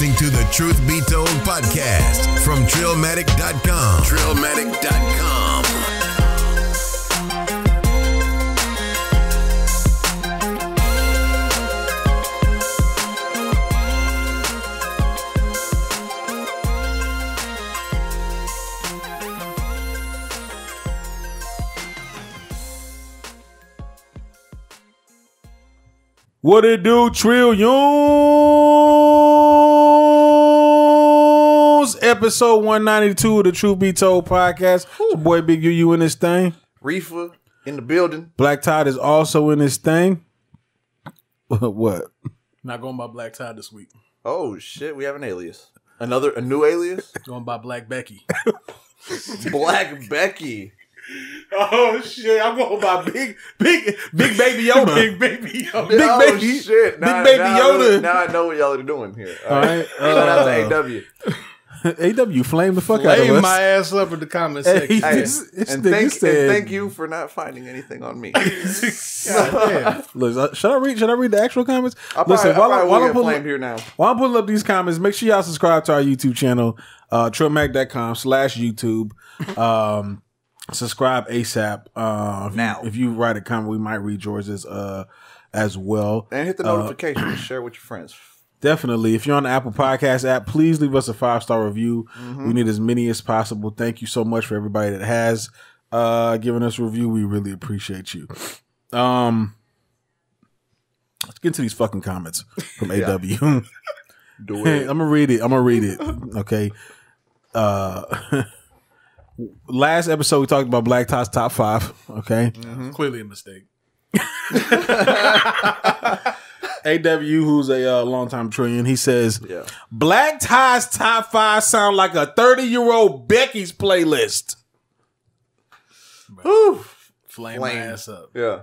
listening to the Truth Be Told Podcast from Trillmatic.com. Trillmatic.com. What it do, Trillions? Episode 192 of the Truth Be Told Podcast. It's your boy Big U, you in this thing. Reefer in the building. Black Tide is also in this thing. What? Not going by Black Tide this week. Oh shit, we have an alias. A new alias? Going by Black Becky. Black Becky. Oh shit! I'm going by big baby Yoda. Big baby Yoda. Now I know what y'all are doing here. All right. Shout out to AW. AW, flame the fuck out of us. Flame my ass up in the comment section. Hey, and thank you for not finding anything on me. Look, should I read the actual comments? While I'm pulling up these comments, make sure y'all subscribe to our YouTube channel, trillmac.com/YouTube. Subscribe ASAP. Now, if you write a comment, we might read yours as well. And hit the notification and share with your friends. Definitely. If you're on the Apple Podcast app, please leave us a 5-star review. We need as many as possible. Thank you so much for everybody that has given us a review. We really appreciate you. Let's get into these fucking comments from AW. Do it. I'm gonna read it. Okay. Last episode, we talked about Black Tie's top 5. Okay. Clearly a mistake. AW, who's a longtime trillion, he says, Black Tie's top 5 sound like a 30-year-old Becky's playlist. Ooh, flame my ass up. Yeah.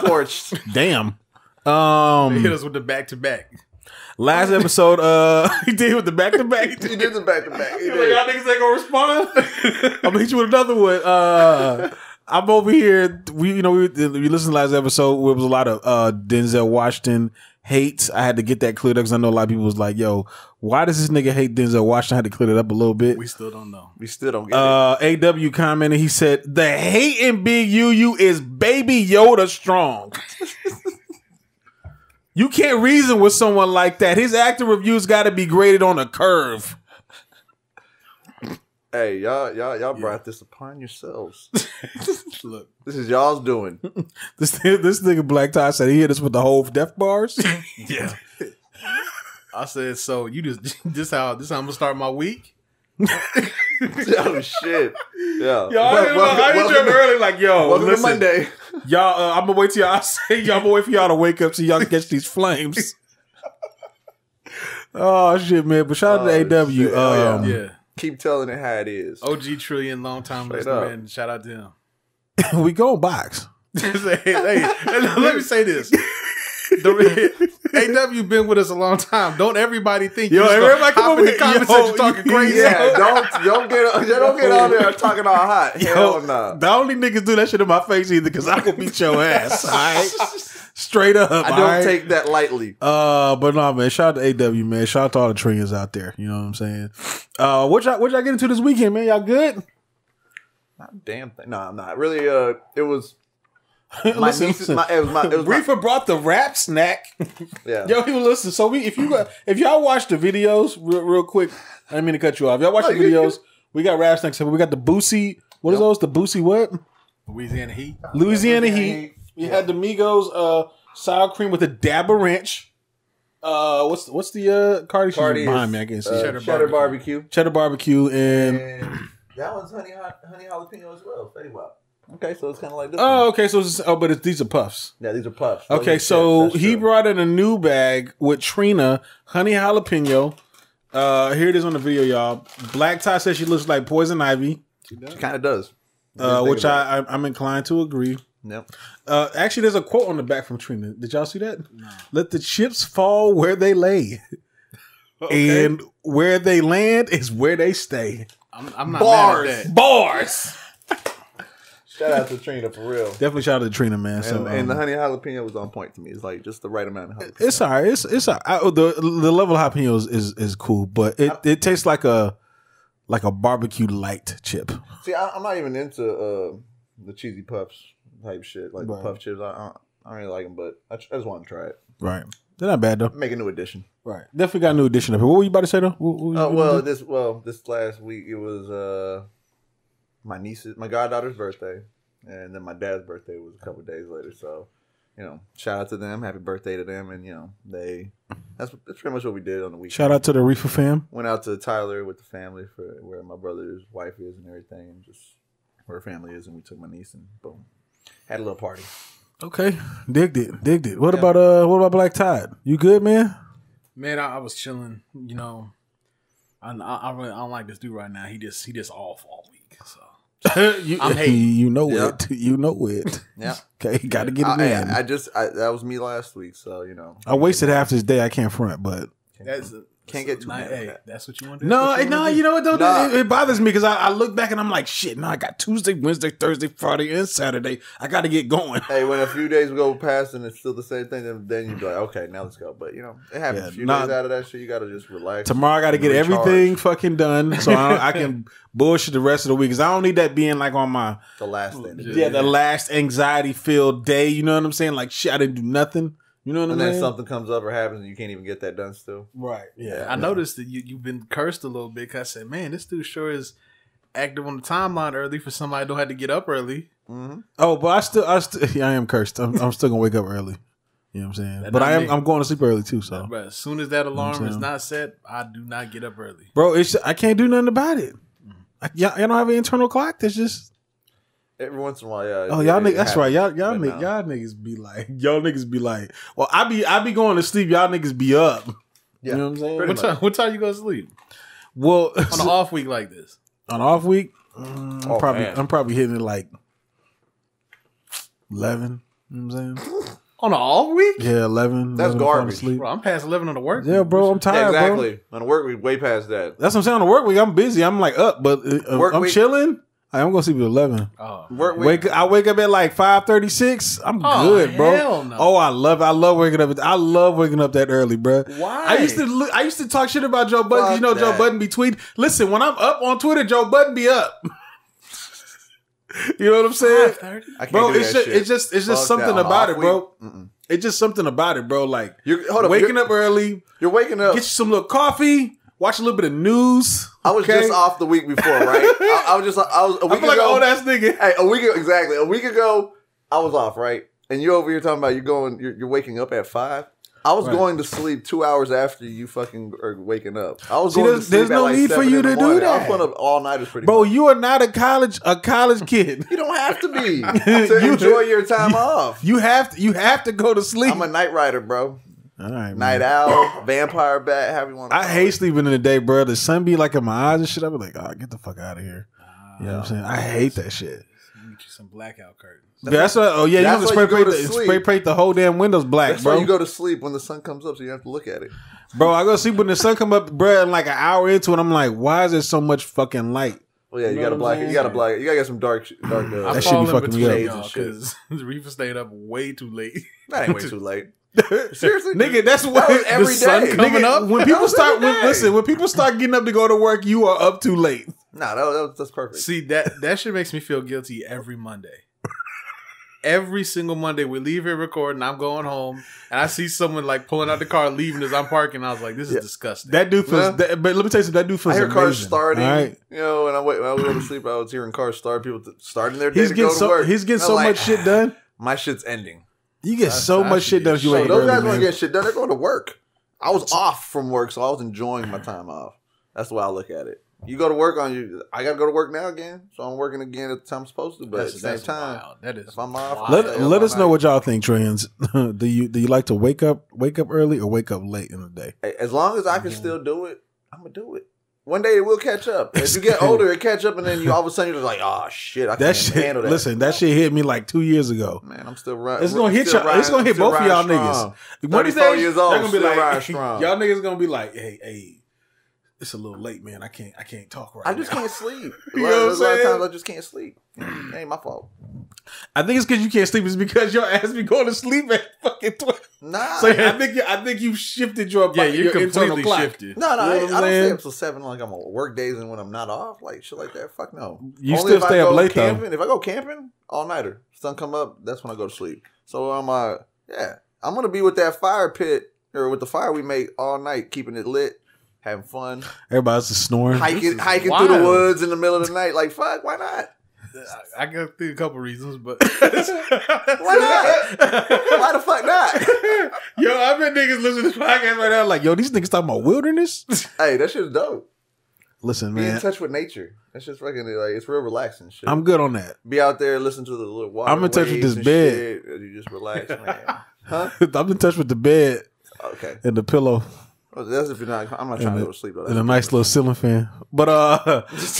Scorched. Damn. They hit us with the back-to-back. Last episode, he did with the back-to-back. He did the back-to-back. Y'all niggas ain't gonna respond. I'm gonna hit you with another one. I'm over here. We listened to last episode where it was a lot of Denzel Washington hates. I had to get that cleared up because I know a lot of people was like, yo, why does this nigga hate Denzel Washington? I had to clear it up a little bit. We still don't know. We still don't get it. AW commented, he said, the hate in Big UU is Baby Yoda strong. You can't reason with someone like that. His actor reviews got to be graded on a curve. Hey, y'all brought this upon yourselves. Look, this is y'all's doing. This nigga Black Tie said he hit us with the whole death bars. Yeah, I said so. You just this how I'm gonna start my week. Oh shit! Yeah, I hit you up early. Like, yo, welcome to Monday. Y'all, I'm gonna wait till y'all say y'all. I'm gonna wait for y'all to wake up so y'all can catch these flames. Oh shit, man! But shout out to AW. Yeah, keep telling it how it is. OG trillion, long time listener, man. Shout out to him. We go box. Let me say this. AW been with us a long time. Don't everybody think you everybody come over in the comments and talking crazy. Yeah, don't get out there talking all hot. Hell no. The only niggas do that shit in my face either because I can beat your ass. All right, straight up. I don't take that lightly. But no, man. Shout out to AW, man. Shout out to all the trainers out there. You know what I'm saying? What y'all get into this weekend, man? Y'all good? Not a damn thing. No, I'm not really. It was. Reefer brought the wrap snack. Yeah. Yo, he was listening. So if y'all watch the videos real quick, I didn't mean to cut you off. Y'all watch the videos. We got wrap snacks. We got the Boosie. What is those? The Boosie what? Louisiana Heat. Louisiana Heat. We had the Migos sour cream with a dab of ranch. What's the Cardi behind me? I can't see. Cheddar barbecue and that one's honey jalapeno as well. Pretty well. Okay, so it's kind of like this. Oh, okay, so these are puffs. Yeah, these are puffs. Okay, so he brought in a new bag with Trina honey jalapeno. Here it is on the video, y'all. Black Tie says she looks like Poison Ivy. She kind of does, which I'm inclined to agree. Yep. Actually, there's a quote on the back from Trina. Did y'all see that? No. Let the chips fall where they lay, and where they land is where they stay. I'm not mad at that. Bars. Shout out to Trina, for real. Definitely shout out to Trina, man. So, and the honey jalapeno was on point to me. It's like just the right amount of jalapeno. It's all right. It's all right. The level of jalapeno is cool, but it tastes like a barbecue light chip. See, I'm not even into the cheesy puffs type shit, like the puff chips. I don't really like them, but I just want to try it. Right. They're not bad, though. Make a new edition. Right. Definitely got a new edition up here. What were you about to say, though? This last week, it was my goddaughter's birthday, and then my dad's birthday was a couple of days later. So, you know, shout out to them. Happy birthday to them. And, you know, that's pretty much what we did on the weekend. Shout out to the Reefer fam. Went out to Tyler with the family for where my brother's wife is and everything, and just where her family is. And we took my niece and boom. Had a little party. Okay, digged it. What about Black Tide? You good, man? Man, I was chilling. You know, I really don't like this dude right now. He just off all week. So I'm hating. You know it. You know it. Yeah. Okay, got to get it in. That was me last week. So you know, I wasted half this day. I can't front, but can't get too mad. Hey, that's what you want to do. No, you know what though? It bothers me because I look back and I'm like, shit. No, I got Tuesday, Wednesday, Thursday, Friday, and Saturday. I got to get going. Hey, when a few days go past and it's still the same thing, then you be like, okay, now let's go. But you know, it happens. Yeah, a few days out of that shit, you got to just relax. Tomorrow, I got to get everything fucking done so I can bullshit the rest of the week because I don't need that being like on the last thing. Yeah, the last anxiety filled day. You know what I'm saying? Like shit, I didn't do nothing. You know what I mean? And then something comes up or happens and you can't even get that done still. Right. Yeah. I noticed that you've been cursed a little bit because I said, man, this dude sure is active on the timeline early for somebody who don't have to get up early. Mm-hmm. Oh, but I am cursed. I'm still going to wake up early. You know what I'm saying? That but I'm going to sleep early too. So bro, as soon as that alarm is not set, I do not get up early. Bro, I can't do nothing about it. I don't have an internal clock. That's just... Every once in a while, yeah. Oh, y'all niggas, that's right. Y'all niggas be like, well, I be going to sleep. Y'all niggas be up. Yeah. You know what I'm saying? What time you go to sleep? Well, on an off week like this. On an off week, I'm probably hitting it like 11. You know what I'm saying? On an off week? Yeah, 11. That's 11 garbage. Bro, I'm past 11 on the work week. Yeah, bro, I'm tired. Yeah, exactly. Bro. On the work week, way past that. That's what I'm saying. On the work week, I'm busy. I'm like up, but I'm chilling. I'm going to sleep at 11. Oh. I wake up at like 5:36. I'm good, bro. Hell no. Oh, I love waking up. I love waking up that early, bro. Why? I used to talk shit about Joe Budden. You know Joe Budden be tweeting. Listen, when I'm up on Twitter, Joe Budden be up. You know what I'm saying? 5:30? Bro, it's just something about it, bro. It's just something about it, bro. Like waking up early. You're waking up. Get you some little coffee. Watch a little bit of news. I was just off the week before, right? I was a week ago. I feel like an old ass nigga. Hey, a week ago, I was off, right? And you over here talking about you're waking up at 5. I was going to sleep 2 hours after you fucking are waking up. I was going to sleep. There's no need for you to do that. I was going to all nighters pretty much. Bro, you are not a college kid. You don't have to be to enjoy your time off. You have to go to sleep. I'm a night rider, bro. All right, night owl, vampire bat, however you want to call it. I hate sleeping in the day, bro. The sun be like in my eyes and shit. I be like, oh, get the fuck out of here. You know what I'm saying? I hate that shit. You get you some blackout curtains. That's what, oh yeah, that's you have to spray paint the whole damn windows black, that's bro. Why you go to sleep when the sun comes up, so you have to look at it. Bro, I go to sleep when the sun come up, bro, and like an hour into it, I'm like, why is there so much fucking light? Well, yeah, you gotta get some dark. That shit be fucking weird. Because Reefer stayed up way too late. That ain't way too late. Seriously, nigga, that's why every day coming up. When people start, when people start getting up to go to work, you are up too late. Nah, that's perfect. See that shit makes me feel guilty every Monday. Every single Monday, we leave here recording. I'm going home, and I see someone like pulling out the car, leaving as I'm parking. I was like, "This is disgusting." That dude feels. Yeah. But let me tell you something. That dude feels. I hear amazing. Cars starting. Right. You know, when I was going to sleep, I was hearing cars start. People starting their day to go to work. He's getting so much shit done. My shit's ending. You get so much shit done. You ain't. Those guys don't get shit done. They're going to work. I was off from work, so I was enjoying my time off. That's the way I look at it. You go to work on you. I got to go to work now again, so I'm working again at the time I'm supposed to. But at the same time, that is. If I'm off, let us know what y'all think, Trans. Do you like to wake up early or wake up late in the day? Hey, as long as I can still do it, I'm gonna do it. One day it will catch up. As you get older, it catch up, and then you all of a sudden you're just like, oh shit, I can't handle that. Listen, that shit hit me like 2 years ago. Man, I'm still running. It's gonna hit y'all. It's gonna hit both of y'all niggas. 34 years old, they're gonna be like, y'all niggas gonna be like, hey. it's a little late, man. I can't talk right now. Can't sleep. A lot of times I just can't sleep. It ain't my fault. I think it's because you can't sleep. It's because your ass be going to sleep at fucking 12. Nah. So yeah, I think you shifted your body. Yeah, you're completely shifted. I don't stay up till 7 like I'm on work days and when I'm not off. Like shit like that. Fuck no. You only still stay up late camping, though. If I go camping, all-nighter. Sun come up, that's when I go to sleep. So I'm yeah. I'm going to be with that fire pit or with the fire we make all night, keeping it lit. Having fun. Everybody's just snoring. Hiking through the woods in the middle of the night. Like, fuck, why not? I can think a couple reasons, but... why not? Why the fuck not? Yo, I've been niggas listening to this podcast right now like, yo, these niggas talking about wilderness? Hey, that shit's dope. Listen, man. Be in touch with nature. That's just fucking, like, it's real relaxing shit. I'm good on that. Be out there, listen to the little water I'm in touch with this bed. Shit, you just relax, man. Huh? I'm in touch with the bed. Okay. And the pillow. Oh, that's if you're not. I'm not trying to go to sleep. Though. And a nice little ceiling fan. But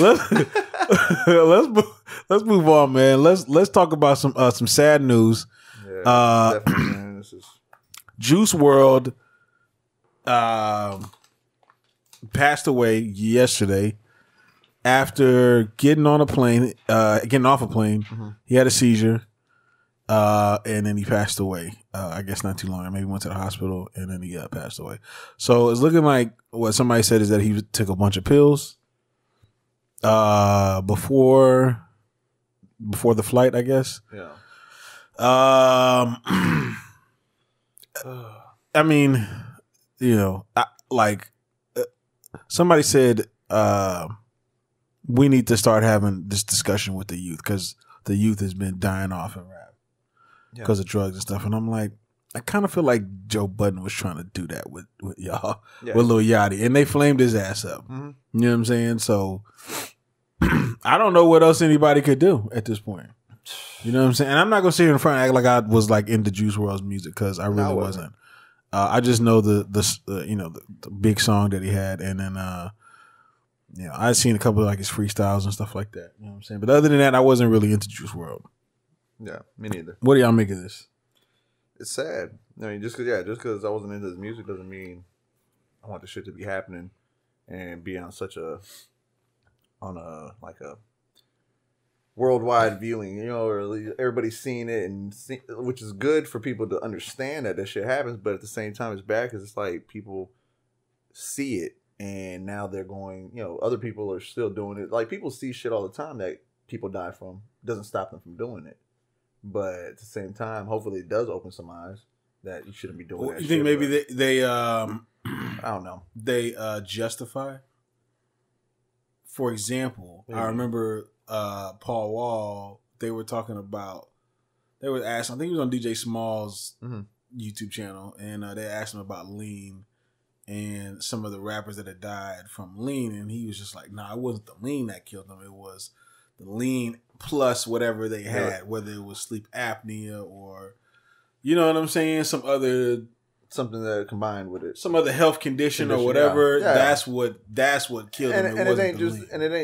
let's move on, man. Let's talk about some sad news. Yeah, definitely, man. This is... Juice WRLD passed away yesterday after getting off a plane. Mm-hmm. He had a seizure, and then he passed away. I guess not too long. I maybe went to the hospital and then he passed away. So it's looking like what somebody said is that he took a bunch of pills before the flight, I guess. Yeah. I mean, you know, somebody said we need to start having this discussion with the youth because the youth has been dying off in rap. Because of drugs and stuff. And I'm like, I kind of feel like Joe Budden was trying to do that with y'all, with Lil Yachty. And they flamed his ass up. Mm-hmm. You know what I'm saying? So I don't know what else anybody could do at this point. You know what I'm saying? And I'm not going to sit here in front and act like I was like into Juice WRLD's music because I really wasn't. I just know the big song that he had. And then, you know, I'd seen a couple of like his freestyles and stuff like that. You know what I'm saying? But other than that, I wasn't really into Juice WRLD. Yeah, me neither. What do y'all make of this? It's sad. I mean, just because I wasn't into this music doesn't mean I want the shit to be happening and be on such a worldwide viewing, you know, or at least everybody's seeing it, which is good for people to understand that shit happens, but at the same time, it's bad because it's like people see it and now they're going, you know, other people are still doing it. Like people see shit all the time that people die from. It doesn't stop them from doing it. But at the same time, hopefully it does open some eyes that you shouldn't be doing that shit. You think maybe they I don't know. They justify? For example, I remember Paul Wall, they were asking, I think he was on DJ Small's YouTube channel, and they asked him about lean and some of the rappers that had died from lean, and he was just like, nah, it wasn't the lean that killed them. It was the lean plus whatever they had, whether it was sleep apnea or, you know what I'm saying, something that combined with it, some other health condition or whatever. Yeah. That's what killed them.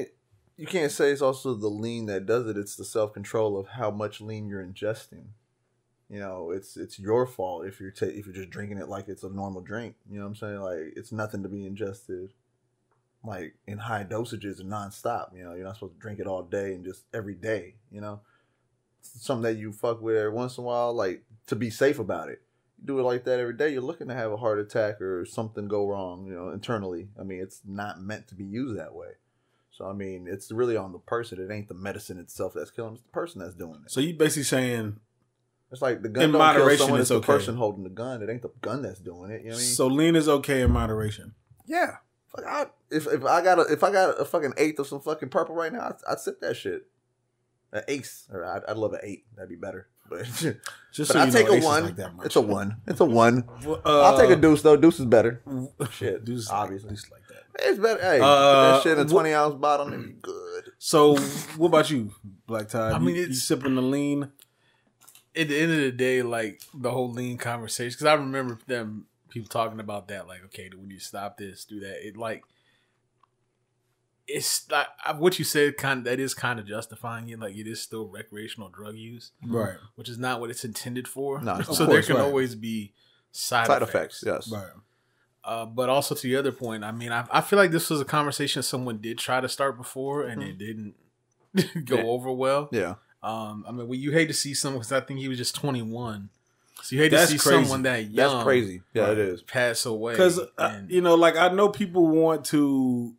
You can't say it's also the lean that does it. It's the self control of how much lean you're ingesting. You know, it's your fault if you're just drinking it like it's a normal drink. You know what I'm saying? Like it's nothing to be ingested. Like in high dosages and nonstop, you know, you're not supposed to drink it all day and just every day, you know, it's something that you fuck with every once in a while, like to be safe about it. You do it like that every day, you're looking to have a heart attack or something go wrong, you know, internally. I mean, it's not meant to be used that way. So, I mean, it's really on the person. It ain't the medicine itself that's killing them. It's the person that's doing it. So you basically saying it's like the gun in moderation, it's the person holding the gun. It ain't the gun that's doing it. You know what I mean? So lean is okay in moderation. Yeah. Like if I got a fucking eighth of some fucking purple right now, I'd sip that shit. An ace, or I'd love an eight. That'd be better. But I'll take a one. Like it's a one. It's a one. I'll take a deuce though. Deuce is better. Shit, deuce obviously. Deuce like that. It's better. Hey, put that shit in a 20-ounce bottle and be good. So what about you, Black Tie? I mean, you sipping the lean. At the end of the day, like the whole lean conversation, because I remember them. People talking about that, like, okay, when you stop this, do that. It like, it's like what you said. That is kind of justifying it. Like it is still recreational drug use, right? Which is not what it's intended for. No, so of course, there can always be side effects. Yes, right. But also to the other point, I mean, I feel like this was a conversation someone did try to start before and it didn't go over well. Yeah. I mean, you hate to see someone, because I think he was just 21. So you hate to see someone that young. That's crazy. Yeah, it is. Pass away. Because, you know, like, I know people want to,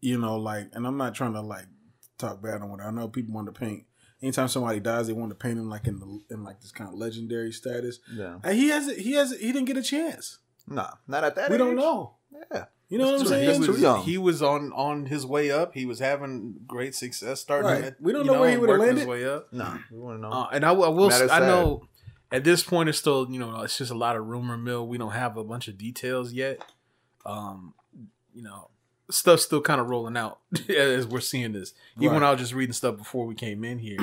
you know, like, and I'm not trying to, like, talk bad on what I know. People want to paint. Anytime somebody dies, they want to paint him, like, in this kind of legendary status. Yeah. And he didn't get a chance. Nah, not at that age. We don't know. Yeah. You know what I'm saying? He was, young. He was on his way up. He was having great success starting. Right. At, we don't know where he would have landed. His way up. Nah, we wouldn't know. And I will. I know. At this point, it's still, you know, it's just a lot of rumor mill. We don't have a bunch of details yet. You know, stuff's still kind of rolling out as we're seeing this. Even when I was just reading stuff before we came in here.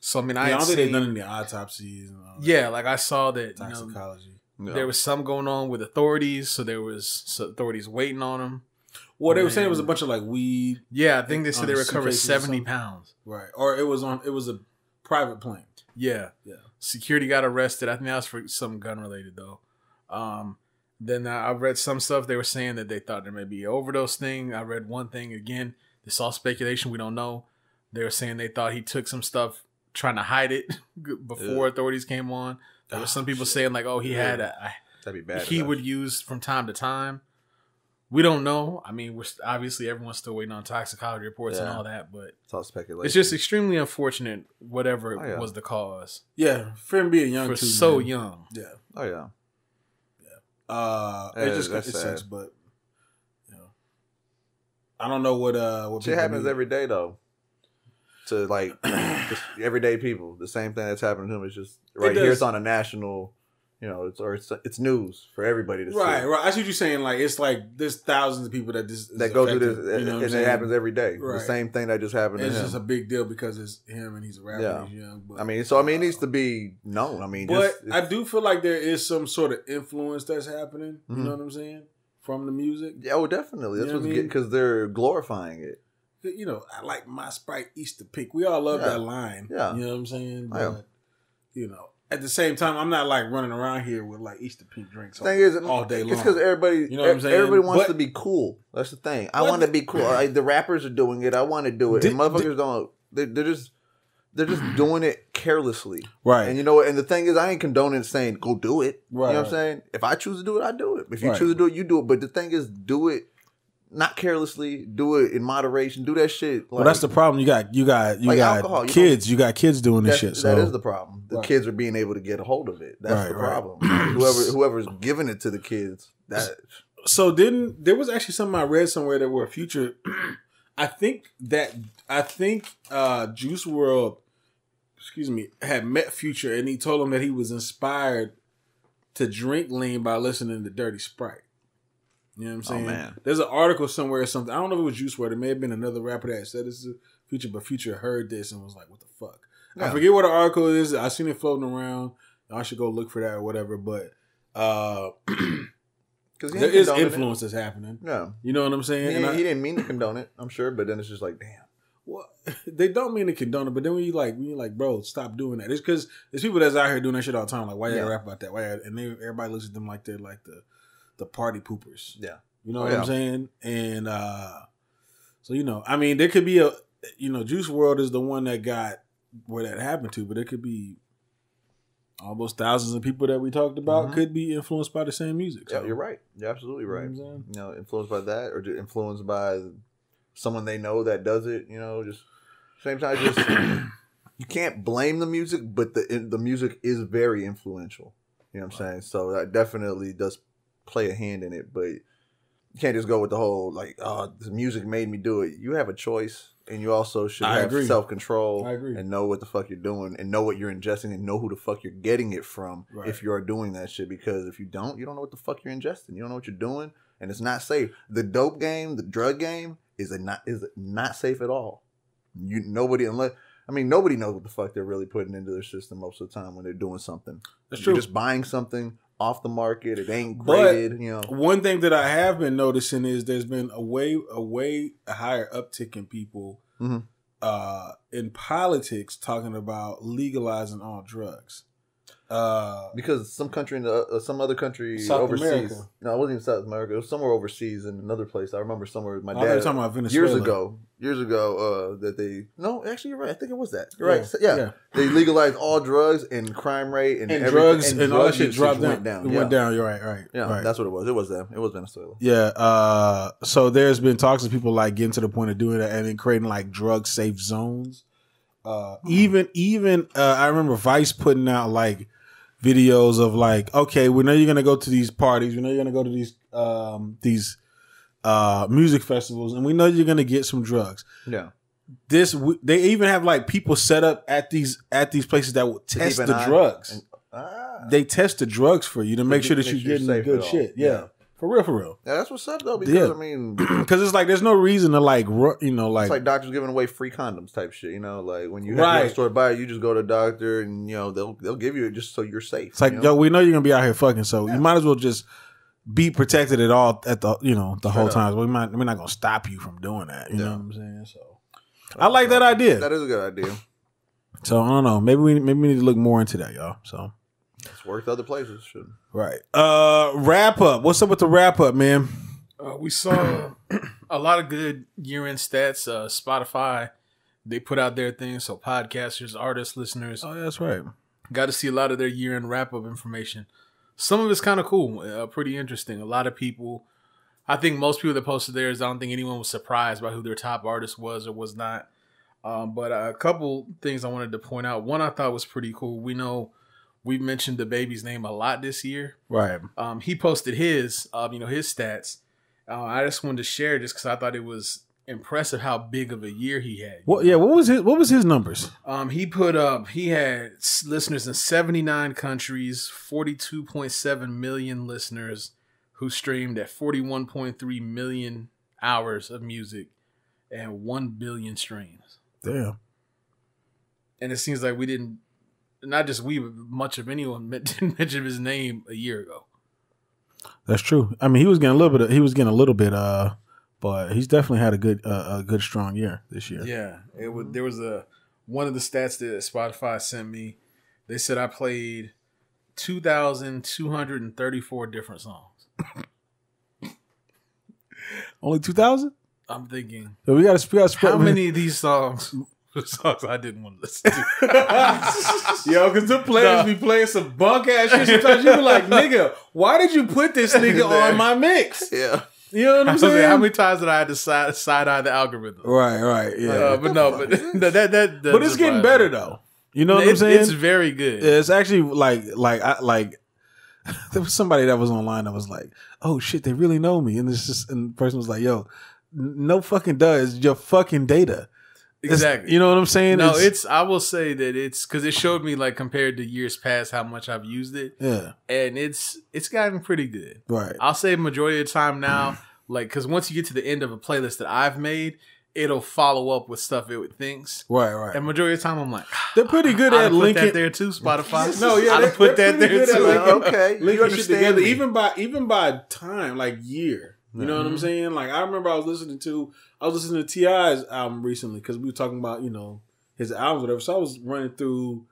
So I mean, I don't think they've done any autopsies. And all that. Yeah, like I saw that toxicology. You know, there was some going on with authorities, so there was authorities waiting on him. Well, they were saying it was a bunch of like weed. Yeah, I think they said they recovered 70 pounds. Right, or it was a private plane. Yeah, yeah. Security got arrested. I think that was for something gun related though. Then I read some stuff they were saying that they thought there may be an overdose thing. I read one thing again. It's all speculation. We don't know. They were saying they thought he took some stuff trying to hide it before authorities came on. There were some people saying like, oh, he had a, that'd be bad. He would use from time to time. We don't know. I mean, we're obviously everyone's still waiting on toxicology reports and all that, but it's all speculation. It's just extremely unfortunate, whatever was the cause. Yeah, for him being young, young. Yeah. Oh yeah. Yeah. It sucks, but you know, I don't know what shit happens every day though. To like just everyday people, the same thing that's happened to him is just right here. It's on a national, you know, it's news for everybody to see. Right. I see what you're saying. Like it's like there's thousands of people that go through this, you know, and it happens every day. Right. The same thing that just happened. It's to him. Just a big deal because it's him and he's a rapper. Yeah. He's young. But, I mean, it needs to be known. I mean, but I do feel like there is some sort of influence that's happening. You know what I'm saying? From the music. Yeah, oh, definitely. That's what's getting because they're glorifying it. You know, I like my Sprite Easter pick. We all love that line. Yeah. You know what I'm saying? But, you know, at the same time, I'm not like running around here with like Easter pink drinks all day long. It's because everybody, you know what I'm saying? Everybody wants to be cool. That's the thing. I want to be cool. Like, the rappers are doing it. I want to do it. And motherfuckers don't. They're just doing it carelessly. Right. And you know what? And the thing is, I ain't condoning saying go do it. Right. You know what I'm saying? If I choose to do it, I do it. If you choose to do it, you do it. But the thing is, do it. Not carelessly, do it in moderation. Do that shit. Like, well, that's the problem. You got alcohol, kids. You got kids doing this shit. So. That is the problem. The kids are being able to get a hold of it. That's the problem. Whoever's giving it to the kids. That. So there was actually something I read somewhere that were Future. I think Juice WRLD, excuse me, had met Future and he told him that he was inspired to drink lean by listening to Dirty Sprite. You know what I'm saying? Oh, man. There's an article somewhere or something. I don't know if it was Juice WRLD. It may have been another rapper that said this is Future, but Future heard this and was like, what the fuck? Yeah. I forget what the article is. I seen it floating around. I should go look for that or whatever, but there is influence that's happening. Yeah. You know what I'm saying? He didn't mean to condone it, I'm sure, but then it's just like, damn. Well, they don't mean to condone it, but then when you're like, bro, stop doing that. It's because there's people that's out here doing that shit all the time. Like, why you gotta rap about that? And everybody looks at them like they're like the party poopers. Yeah. You know what I'm saying? And so, you know, I mean, there could be a, you know, Juice WRLD is the one that got where that happened to, but it could be all those thousands of people that we talked about could be influenced by the same music. So. Yeah, you're right. You're absolutely right. You know what I'm saying? You know, influenced by that or influenced by someone they know that does it, you know, just same time. Just you can't blame the music, but the music is very influential. You know what I'm saying? So that definitely does play a hand in it, but you can't just go with the whole like, oh, the music made me do it. You have a choice, and you also should have self-control and know what the fuck you're doing and know what you're ingesting and know who the fuck you're getting it from if you are doing that shit, because if you don't, you don't know what the fuck you're ingesting. You don't know what you're doing, and it's not safe. The dope game, the drug game is not safe at all. Nobody knows what the fuck they're really putting into their system most of the time when they're doing something. That's true. You're just buying something off the market, it ain't graded. You know, one thing that I have been noticing is there's been a way higher uptick in people in politics talking about legalizing all drugs. Because some country in the, some other country South overseas. America. No, it wasn't even South America. It was somewhere overseas in another place. I remember somewhere with my dad. They're talking about Venezuela. Years ago, that they... No, actually, you're right. I think it was that. You're right. Yeah. They legalized all drugs and crime rate and everything. Drugs and all that shit dropped down. It went down. You're right. Yeah, that's what it was. It was them. It was Venezuela. Yeah. So there's been talks of people like getting to the point of doing that and then creating like drug-safe zones. Even I remember Vice putting out like videos of like, okay, we know you're gonna go to these parties, we know you're gonna go to these music festivals, and we know you're gonna get some drugs. Yeah, they even have like people set up at these places that will test the drugs. They test the drugs for you to make sure that you're getting the good shit. Yeah. For real. Yeah, that's what's up though, because I mean, because it's like there's no reason to like, you know, like it's like doctors giving away free condoms type shit, you know, like when you have your store by, you just go to the doctor and you know they'll give you it just so you're safe. It's like, yo, we know you're gonna be out here fucking, so you might as well just be protected at the whole time. We're not gonna stop you from doing that. You know what I'm saying? So I like that idea. That is a good idea. So I don't know. Maybe we need to look more into that, y'all. So. It's worth other places, shouldn't. Right. Wrap up. What's up with the wrap up, man? We saw a lot of good year-end stats. Spotify, they put out their things. So podcasters, artists, listeners. Oh, that's right. Got to see a lot of their year-end wrap up information. Some of it's kind of cool, pretty interesting. A lot of people, I think most people that posted theirs, I don't think anyone was surprised by who their top artist was or was not. But a couple things I wanted to point out. One I thought was pretty cool. We know. We've mentioned the baby's name a lot this year. Right. He posted his, his stats. I just wanted to share just because I thought it was impressive how big of a year he had. Well, yeah. What was his numbers? He put up, he had listeners in 79 countries, 42.7 million listeners who streamed at 41.3 million hours of music and 1 billion streams. Damn. And it seems like we didn't, not just we, but much of anyone didn't mention his name a year ago. That's true. I mean, he was getting a little bit. But he's definitely had a good strong year this year. Yeah, there was one of the stats that Spotify sent me. They said I played 2,234 different songs. Only 2,000? I'm thinking. So we got to spread. How many of these songs? Songs I didn't want to listen to. Yo, because the players be playing some bunk ass shit. Sometimes you be like, nigga, why did you put this nigga on my mix? Yeah. You know what I'm saying? How many times did I have to side-eye the algorithm? Right, yeah. But it's getting better though. You know what I'm saying? It's very good. Yeah, it's actually like there was somebody that was online that was like, oh shit, they really know me. And it's just, and the person was like, yo, no fucking does your fucking data. Exactly. It's, you know what I'm saying? No, it's I will say that it's because it showed me like compared to years past how much I've used it. Yeah. And it's gotten pretty good. Right. I'll say majority of the time now, like because once you get to the end of a playlist that I've made, it'll follow up with stuff it thinks. Right. And majority of the time I'm like, they're pretty good at linking that there too, Spotify. No, yeah, I put that there too. Okay. You understand? Even by time, like year. You know what I'm saying? Like I remember I was listening to T.I.'s album recently because we were talking about, you know, his albums or whatever. So I was running through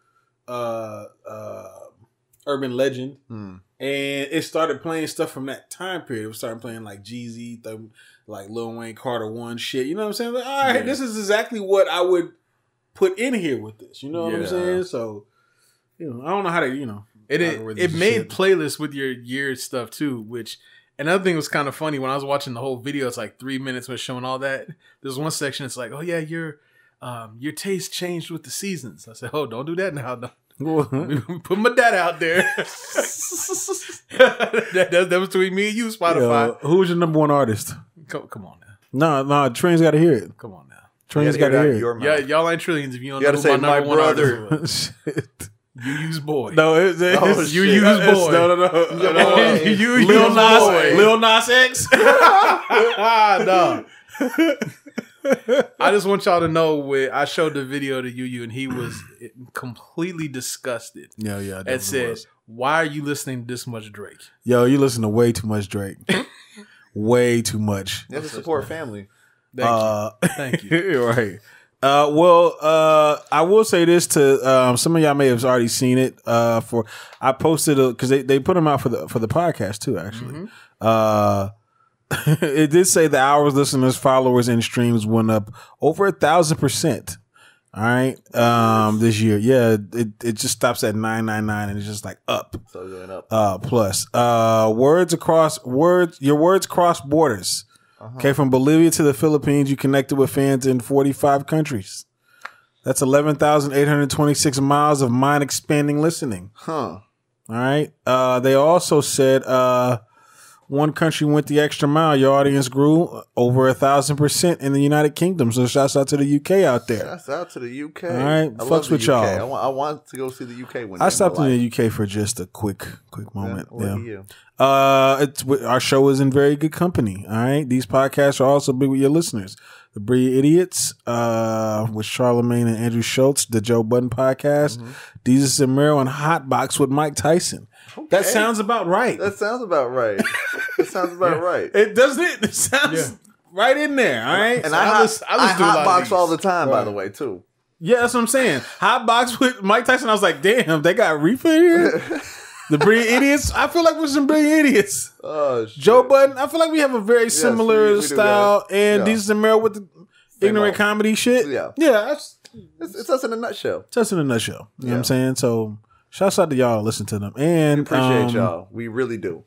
Urban Legend and it started playing stuff from that time period. It started playing like Jeezy, like Lil Wayne Carter 1 shit. You know what I'm saying? Like, all right, this is exactly what I would put in here with this. You know what I'm saying? So, you know, I don't know how to, you know. It made playlists with your year stuff too, which... Another thing was kind of funny when I was watching the whole video. It's like 3 minutes was showing all that. There's one section. It's like, oh yeah, your taste changed with the seasons. I said, oh, don't do that now. Put my dad out there. that was between me and you, Spotify. Yo, who was your #1 artist? Come on now. No, Trina's got to hear it. Come on now. Trina's got to hear it. Yeah, y'all ain't trillions if you don't know who my #1 artist was. Shit. You use boy. No, it's you use boy. No. You use boy. Lil Nas X. No. I just want y'all to know when I showed the video to Yu and he was completely disgusted. Yeah. And said, "Why are you listening to this much Drake? Yo, you listen to way too much Drake. Way too much. You have to support family. Thank you. Right. I will say this to some of y'all may have already seen it. I posted because they put them out for the podcast too. Actually, it did say the hours, listeners, followers, and streams went up over 1,000%. All right, this year, yeah, it just stops at 999, and it's just like up. So it went up. Plus, your words cross borders. Okay, from Bolivia to the Philippines, you connected with fans in 45 countries. That's 11,826 miles of mind-expanding listening. Huh. All right. They also said one country went the extra mile. Your audience grew over 1,000% in the United Kingdom. So shouts out to the UK out there. Shouts out to the UK. All right. Fucks with y'all. I want to go see the UK one day. I stopped in the UK for just a quick moment. Yeah. Our show is in very good company. All right. These podcasts are also big with your listeners. The Breed Idiots, with Charlamagne and Andrew Schultz, the Joe Budden podcast, Desus and Mero, and Hotbox with Mike Tyson. Okay. That sounds about right. That sounds about right. That sounds about right. It doesn't it? It sounds right in there. All right. And so I hotbox all the time, by the way, too. Yeah, that's what I'm saying. Hotbox with Mike Tyson. I was like, damn, they got reefer here. The Brilliant Idiots. I feel like we're some Brilliant Idiots. Oh, shit. Joe Budden. I feel like we have a very similar style, and Desus and Mero with the ignorant comedy shit. Yeah, yeah. It's us in a nutshell. It's us in a nutshell. You know what I'm saying? So, shouts out to y'all. Listen to them, and we appreciate y'all. We really do.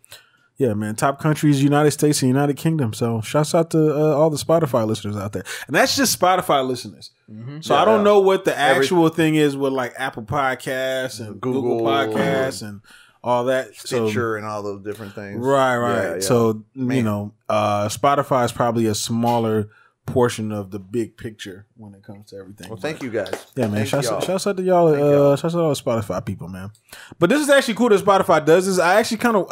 Yeah, man. Top countries: United States and United Kingdom. So, shouts out to all the Spotify listeners out there, and that's just Spotify listeners. So I don't know what the actual thing is with like Apple Podcasts and Google Podcasts and all that, Stitcher, and all those different things. Right. Yeah, yeah. So, you know, Spotify is probably a smaller portion of the big picture when it comes to everything. Well, thank you guys. Yeah, man. Shouts out to y'all. Shouts out to all the Spotify people, man. But this is actually cool that Spotify does this. I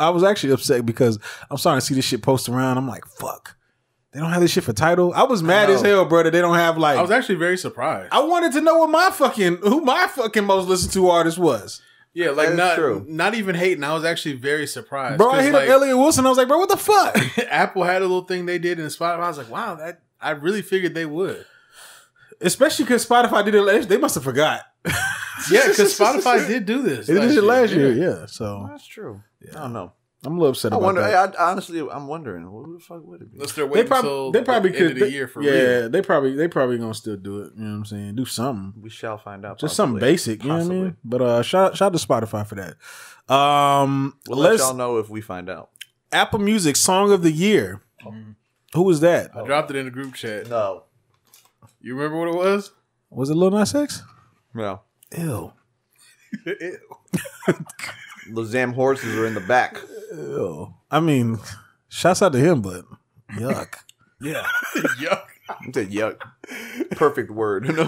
was actually upset because I'm starting to see this shit post around. I'm like, fuck. They don't have this shit for title. I was mad as hell, brother. They don't have like. I was actually very surprised. I wanted to know what who my fucking most listened to artist was. Yeah, like not even hating. I was actually very surprised, bro. I hit up Elliot Wilson. I was like, bro, what the fuck? Apple had a little thing they did in Spotify. I was like, wow, that I really figured they would, especially because Spotify did it. They must have forgot. Yeah, because Spotify did do this. They did it last year. Yeah, so that's true. Yeah. I don't know. I'm a little upset about that. I honestly, I'm wondering what the fuck would it be? They probably gonna still do it. You know what I'm saying? Do something. We shall find out. Just something basic. You know what I mean? But shout out to Spotify for that. We'll let y'all know if we find out. Apple Music Song of the Year. Who was that? I dropped it in the group chat. No, you remember what it was? Was it Lil Nas X? No. Ew. Ew. Those damn horses are in the back. Ew. I mean, shouts out to him, but yuck. Yeah. Yuck. I said yuck. Perfect word. No,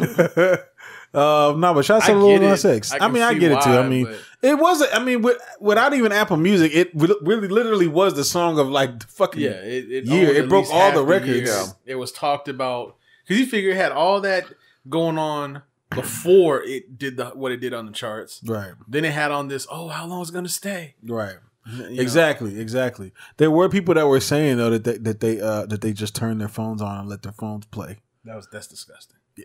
but shouts out to Lil Nas X. I mean, I get it too. I mean, it wasn't. I mean, without even Apple Music, it really literally was the song of like the fucking year. It broke all the records. It was talked about because you figure it had all that going on before it did what it did on the charts. Right. Then it had on this, oh, how long is it going to stay? Right. Exactly. There were people that were saying though that they just turned their phones on and let their phones play. That's disgusting. Yeah.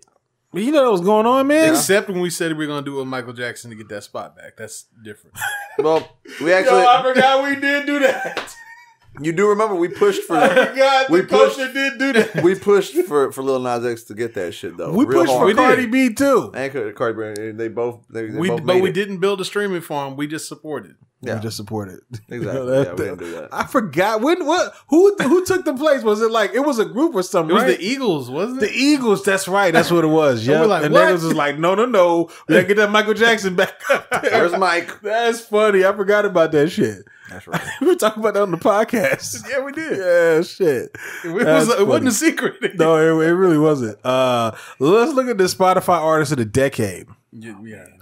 But you know that was going on, man. Except when we said we were going to do it with Michael Jackson to get that spot back. That's different. Well, we actually I forgot we did do that. You do remember we pushed for. We pushed for Lil Nas X to get that shit though. We pushed for Cardi B too, and Cardi B. They both made it. We didn't build a streaming for him. We just supported. Yeah, we just supported. Exactly. We didn't do that. I forgot who took the place. Was it like it was a group or something? It was the Eagles, wasn't it? The Eagles. That's right. That's what it was. Yeah. Like, and the Eagles was like, no. We gotta get that Michael Jackson back up there. Where's Mike? That's funny. I forgot about that shit. That's right. We were talking about that on the podcast. Yeah, we did. Yeah, shit. It wasn't a secret. No, it really wasn't. Let's look at the Spotify artist of the decade. Yeah, another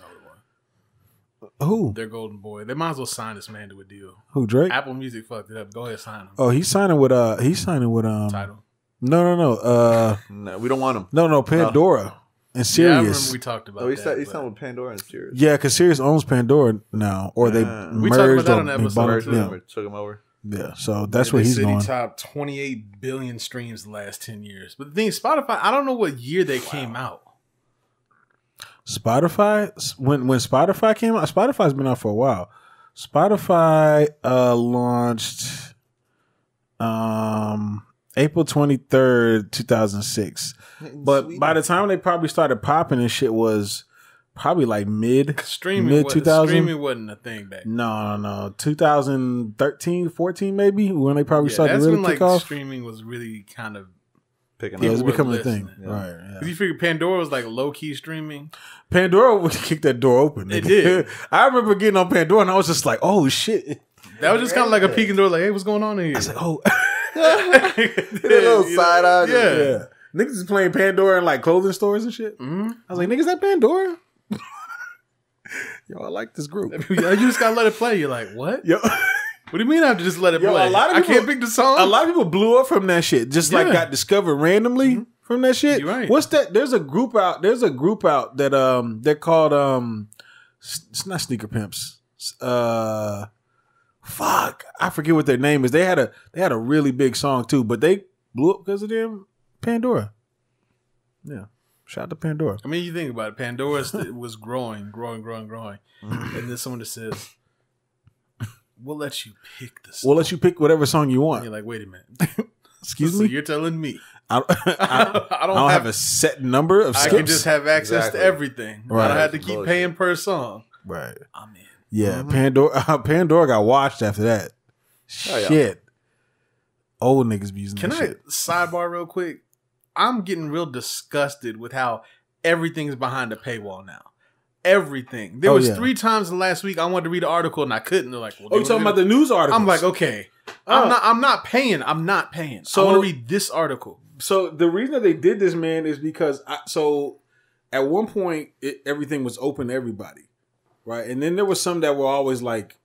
one. Who? Their golden boy. They might as well sign this man to a deal. Who, Drake? Apple Music fucked it up. Go ahead, sign him. Oh, he's signing with Tidal. No. No, we don't want him. No, Pandora. No. And Sirius. Yeah, I remember we talked about that. He's talking with Pandora and Sirius. Yeah, because Sirius owns Pandora now, or they merged on that episode. We took him over. Yeah, so that's where he's going. Top 28 billion streams the last 10 years. But the thing is, Spotify, I don't know what year they came out. Spotify, when Spotify came out, Spotify's been out for a while. Spotify launched April 23rd, 2006. But by the time they probably started popping and shit was probably like mid 2000. Streaming wasn't a thing back then. No. 2013, 14 maybe when they probably started really kick off. Streaming was really kind of picking up. Yeah, it's becoming a thing. Yeah. Right. Because you figure Pandora was like low-key streaming. Pandora would kick that door open. It did. I remember getting on Pandora and I was just like, oh shit. That was just kind of like a peek in the door like, hey, what's going on in here? I was like, oh. Little side eye. Yeah. Niggas is playing Pandora in like clothing stores and shit. Mm-hmm. I was like, niggas, that Pandora? Yo, I like this group. You just gotta let it play. You're like, what? Yo. What do you mean I have to just let it play? A lot of people, I can't pick the song. A lot of people blew up from that shit. Just like got discovered randomly from that shit. You're right. What's that? There's a group out. There's a group out that they're called it's not Sneaker Pimps. Fuck, I forget what their name is. They had a really big song too, but they blew up because of them Pandora. Yeah. Shout out to Pandora. I mean, you think about it. Pandora was growing. And then someone just says, we'll let you pick the song. We'll let you pick whatever song you want. And you're like, wait a minute. Excuse me? So you're telling me. I don't have a set number of skips. I can just have access to everything. Right. I don't have to keep paying per song. Right. I'm in. Yeah, Pandora got watched after that. Oh, shit. Yeah. Old niggas be using that shit. Can I sidebar real quick? I'm getting real disgusted with how everything's behind a paywall now. Everything. There was 3 times last week I wanted to read an article and I couldn't. They're like, well, oh, you talking about the news article? I'm like, okay, I'm not paying. So I want to read this article. So the reason that they did this, man, is because at one point everything was open to everybody, right? And then there was some that were always like,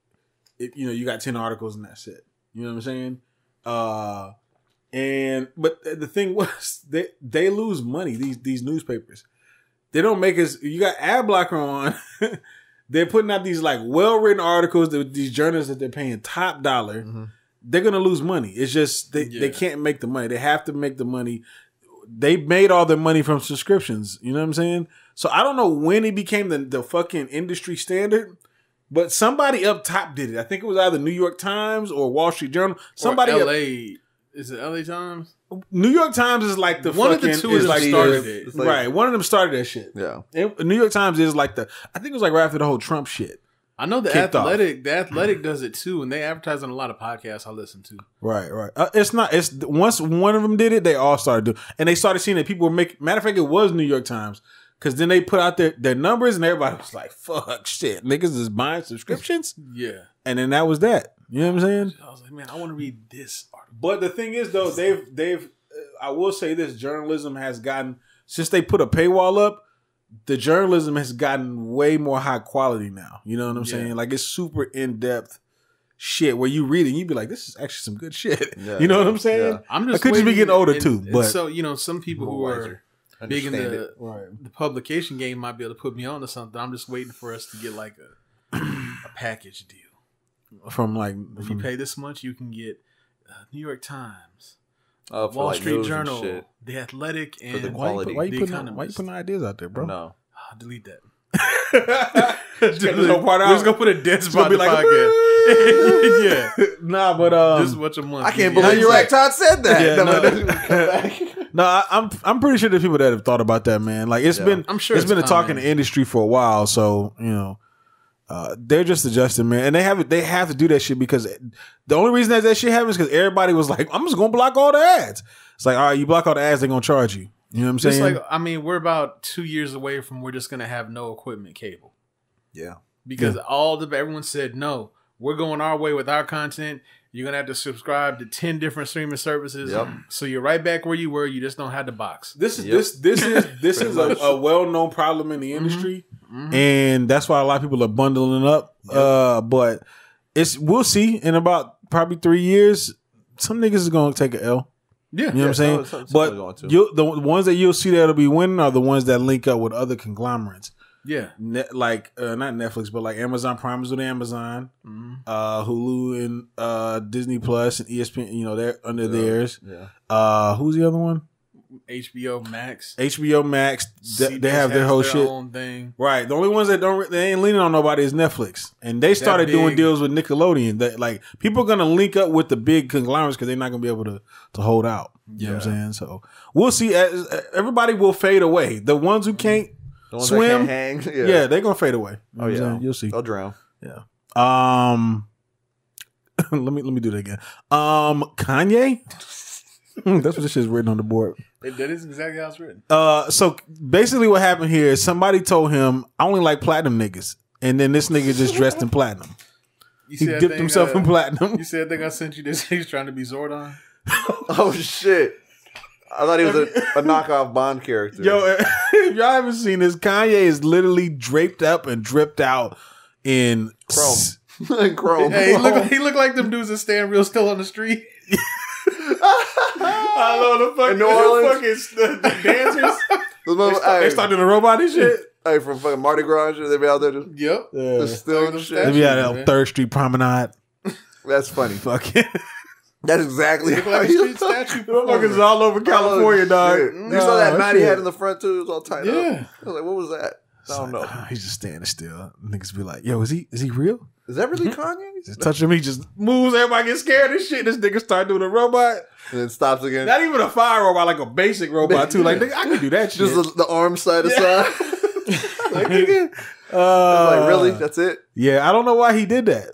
you know, you got 10 articles and that's it. You know what I'm saying? But the thing was, they lose money. These newspapers, they don't make us. You got ad blocker on. They're putting out these like well-written articles that these journals that they're paying top dollar. Mm-hmm. They're gonna lose money. It's just they can't make the money. They have to make the money. They made all their money from subscriptions. You know what I'm saying? So I don't know when it became the fucking industry standard. But somebody up top did it. I think it was either New York Times or Wall Street Journal. Somebody or LA. Is it LA Times? New York Times is like the one fucking, of the two is like started it. It's like, right, one of them started that shit. Yeah, New York Times is like I think it was like right after the whole Trump shit. I know the Athletic does it too, and they advertise on a lot of podcasts I listen to. Right. It's once one of them did it, they all started doing, and they started seeing that people were making. Matter of fact, it was New York Times because then they put out their numbers, and everybody was like, "Fuck, shit, niggas is buying subscriptions." Yeah, and then that was that. You know what I'm saying? I was like, man, I want to read this article. But the thing is, though, I will say this: journalism has gotten, since they put a paywall up, the journalism has gotten way more high quality now. You know what I'm saying? Like, it's super in depth shit where you read it and you be like, this is actually some good shit. Yeah, you know what I'm saying? Yeah. I could just be getting older too. But so, you know, some people who are big in the publication game might be able to put me on to something. I'm just waiting for us to get like a package deal. If you pay this much, you can get New York Times, Wall Street Journal, The Athletic, and for the quality. Why you putting ideas out there, bro? No, delete that. We're just gonna put a dead spot in the podcast. Yeah, nah, but just watch a month. I can't believe you're right. Todd said that. Yeah, I'm pretty sure there's people that have thought about that, man. Like it's been a talk in the industry for a while, so you know. They're just adjusting, man, and they have to do that shit because the only reason that shit happens is because everybody was like, "I'm just gonna block all the ads." It's like, all right, you block all the ads, they're gonna charge you. You know what I'm saying? Just like, I mean, we're about 2 years away from we're just gonna have no equipment cable. Yeah, because everyone said no, we're going our way with our content. You're gonna have to subscribe to 10 different streaming services, so you're right back where you were. You just don't have the box. This is a well-known problem in the industry. Mm-hmm. Mm-hmm. And that's why a lot of people are bundling up. But we'll see in about probably 3 years, some niggas is gonna take an L. Yeah, you know what I'm saying. But the ones that you'll see that'll be winning are the ones that link up with other conglomerates. Yeah, not Netflix, but like Amazon Prime is with Amazon, Hulu, and Disney Plus and ESPN. You know they're under theirs. Yeah. Who's the other one? HBO Max. They have their whole own thing. Right. The only ones that don't, they ain't leaning on nobody is Netflix. And they started doing deals with Nickelodeon. That like people are gonna link up with the big conglomerates because they're not gonna be able to hold out. You know what I'm saying? So we'll see. Everybody will fade away. The ones who can't swim, can't hang, they're gonna fade away. You you'll see. They'll drown. Yeah. Let me do that again. Kanye. That's what this shit's written on the board. That is exactly how it's written. So basically what happened here is somebody told him, I only like platinum niggas. And then this nigga just dressed in platinum. He dipped himself in platinum. You said, I think I sent you this. He's trying to be Zordon. Oh, shit. I thought he was a knockoff Bond character. Yo, if y'all haven't seen this, Kanye is literally draped up and dripped out in chrome. Hey, he looked like them dudes that stand real still on the street. I love the fucking dancers. They start doing the robot and shit. Hey, from fucking Mardi Gras, they be out there just still the shit. They be out on 3rd Street Promenade. That's funny. Fuck it. That's exactly how you statue. Fuckers all over California, dog. You saw that knot he had in the front too? It was all tied up. I was like, what was that? I don't know. He's just standing still. Niggas be like, yo, is he real? Is that really Kanye? Just touch him, he just moves, everybody gets scared and shit. This nigga start doing a robot. And then stops again. Not even a fire robot, like a basic robot too. Like, nigga, I can do that shit. Just the arm side to side. Like, nigga. Like, really? That's it? Yeah, I don't know why he did that.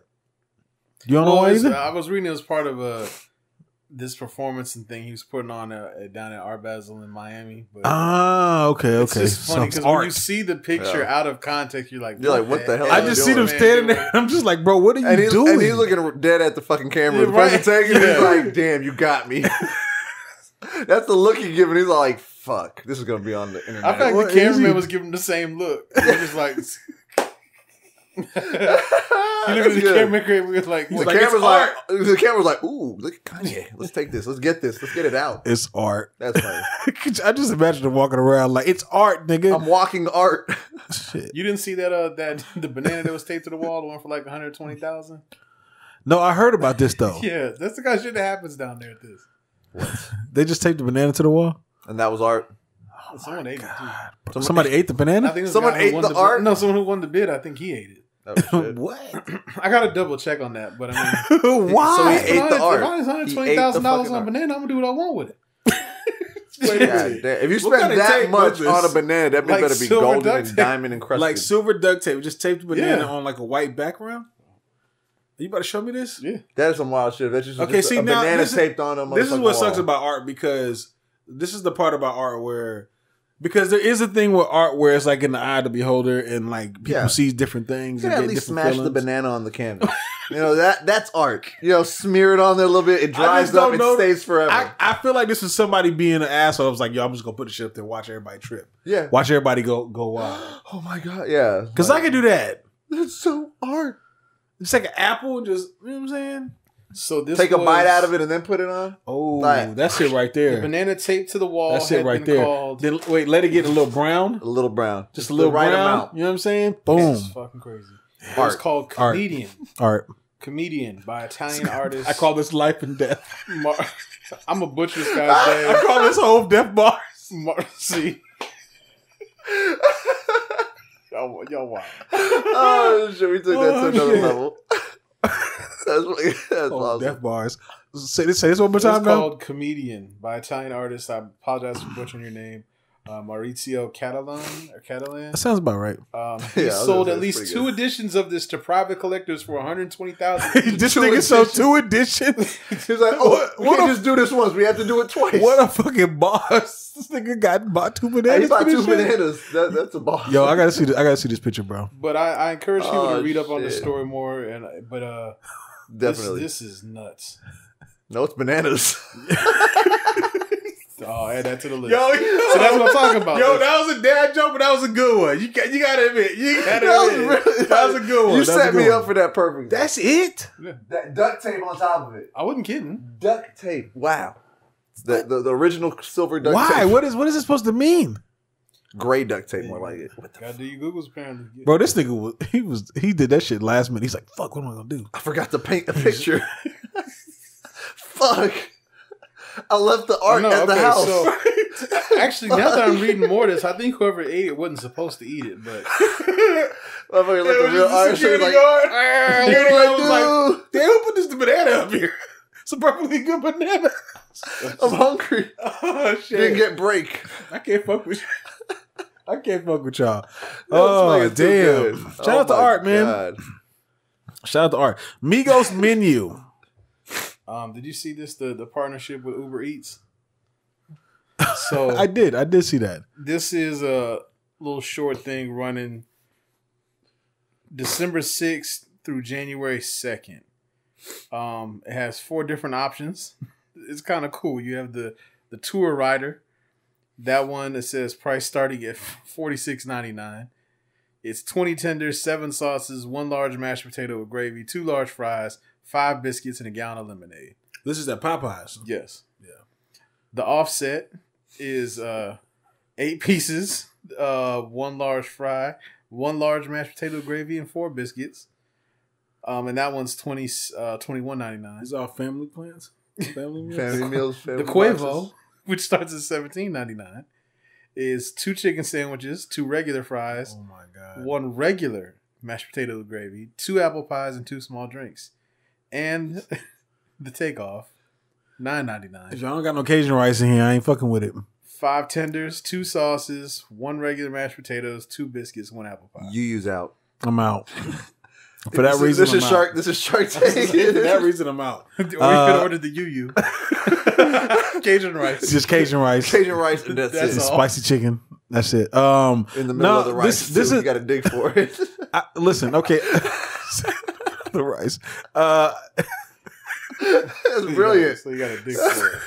You don't know why either? I was reading it was part of this performance and thing he was putting on down at Art Basel in Miami. But okay. It's just funny because when you see the picture out of context, you're like, what the hell? I just see them standing there. I'm just like, bro, what are you doing? And he's looking dead at the fucking camera. Yeah, the person taking it, he's like, damn, you got me. That's the look he's giving. He's like, fuck, this is gonna be on the internet. I feel like the cameraman was giving him the same look. He's just like. You look at the camera, was like, the camera's like, ooh, look at Kanye. Let's take this. Let's get it out. It's art. That's funny. I just imagine him walking around like it's art, nigga. I'm walking art. Shit. You didn't see that the banana that was taped to the wall, the one for like 120,000? No, I heard about this though. Yeah, that's the kind of shit that happens down there at this. What? They just taped the banana to the wall, and that was art. Oh, someone ate it too. Somebody ate the banana. I think someone ate the art. No, someone who won the bid. I think he ate it. Oh, what? I gotta double check on that, but I mean, why? So he ate the art. If I was $120,000 on banana, I'm gonna do what I want with it. If you spend that much on a banana, that like better be golden and diamond encrusted, like silver duct tape. Just tape the banana on like a white background. Are you about to show me this? Yeah, that is some wild shit. That's just okay. Just see, now banana taped on them. This is what sucks about art, because this is the part about art where. Because there is a thing with art where it's like in the eye of the beholder, and like people see different things. You can at least smash the banana on the canvas. You know, that's art. You know, smear it on there a little bit. It dries up. It stays forever. I feel like this is somebody being an asshole. I was like, yo, I'm just gonna put the shit up there, and watch everybody trip. Yeah, watch everybody go wild. Oh my god, yeah. Because I can do that. That's so art. It's like an apple, just you know what I'm saying. So this take a bite out of it and then put it on. Oh, like, that's it right there. The banana taped to the wall. That's it right there. Wait, let it get a little brown. A little brown. Just a little brown. Right amount. You know what I'm saying? Boom. It's fucking crazy. Art. It's called Comedian. Art. Comedian by Italian artist. I call this Life and Death. I'm a butcher this guy's name. I call this whole Death Bars. See. Y'all wild. Oh, shit. We took that to another level. That's awesome. Death bars. Say this one more time. It's called Comedian by Italian artist. I apologize for butchering your name, Maurizio Catalan. That sounds about right. He sold at least two editions of this to private collectors for $120,000. This nigga sold two editions. He's like, oh, we can just do this once. We have to do it twice. What a fucking boss! This nigga bought two bananas. He bought two bananas. That's a boss. Yo, I gotta see. I gotta see this picture, bro. But I encourage people to read up on the story more. And definitely, this is nuts. No, it's bananas. Oh, add that to the list. Yo, so that's what I'm talking about. Yo, that was a dad joke, but that was a good one. You gotta admit, that was a good one. You set me up for that perfect. That's it. That duct tape on top of it. I wasn't kidding. Duct tape. Wow. The original silver duct tape. Why? What is it supposed to mean? Gray duct tape, more like it. What the fuck? Do you Google's apparently? Yeah. Bro, this nigga he did that shit last minute. He's like, fuck, what am I gonna do? I forgot to paint the picture. Fuck. I left the art at the house. So Actually, now that I'm reading more of this, I think whoever ate it wasn't supposed to eat it, but like, they opened this banana up here. It's a perfectly good banana. I'm hungry. Oh shit. Didn't get break. I can't fuck with you. I can't fuck with y'all. Oh, damn. Shout out to Art, man. Shout out to Art. Migos menu. Did you see this? The partnership with Uber Eats. So I did see that. This is a little short thing running December 6th through January 2nd. It has 4 different options. It's kind of cool. You have the tour rider. That one that says price starting at $46.99. It's 20 tenders, 7 sauces, 1 large mashed potato with gravy, 2 large fries, 5 biscuits, and a gallon of lemonade. This is at Popeyes. Yes. Yeah. The offset is 8 pieces, 1 large fry, 1 large mashed potato gravy, and 4 biscuits. And that one's $21.99. These are all family plans? Family meals? Family meals. Family the Quavo, boxes, which starts at $17.99, is 2 chicken sandwiches, 2 regular fries, oh my God, 1 regular mashed potato gravy, 2 apple pies, and 2 small drinks. And the takeoff, $9.99. If y'all don't got no Cajun rice in here, I ain't fucking with it. 5 tenders, 2 sauces, 1 regular mashed potatoes, 2 biscuits, 1 apple pie. You use out. I'm out. For that reason, this is Shark Tank. For that reason, I'm out. Or you could order the UU. Cajun rice. Just Cajun rice. Cajun rice. And that's it. Spicy chicken. That's it. In the middle of the rice. This is, you got to dig for it. Listen, okay. The rice. That's brilliant. So you got to dig for it.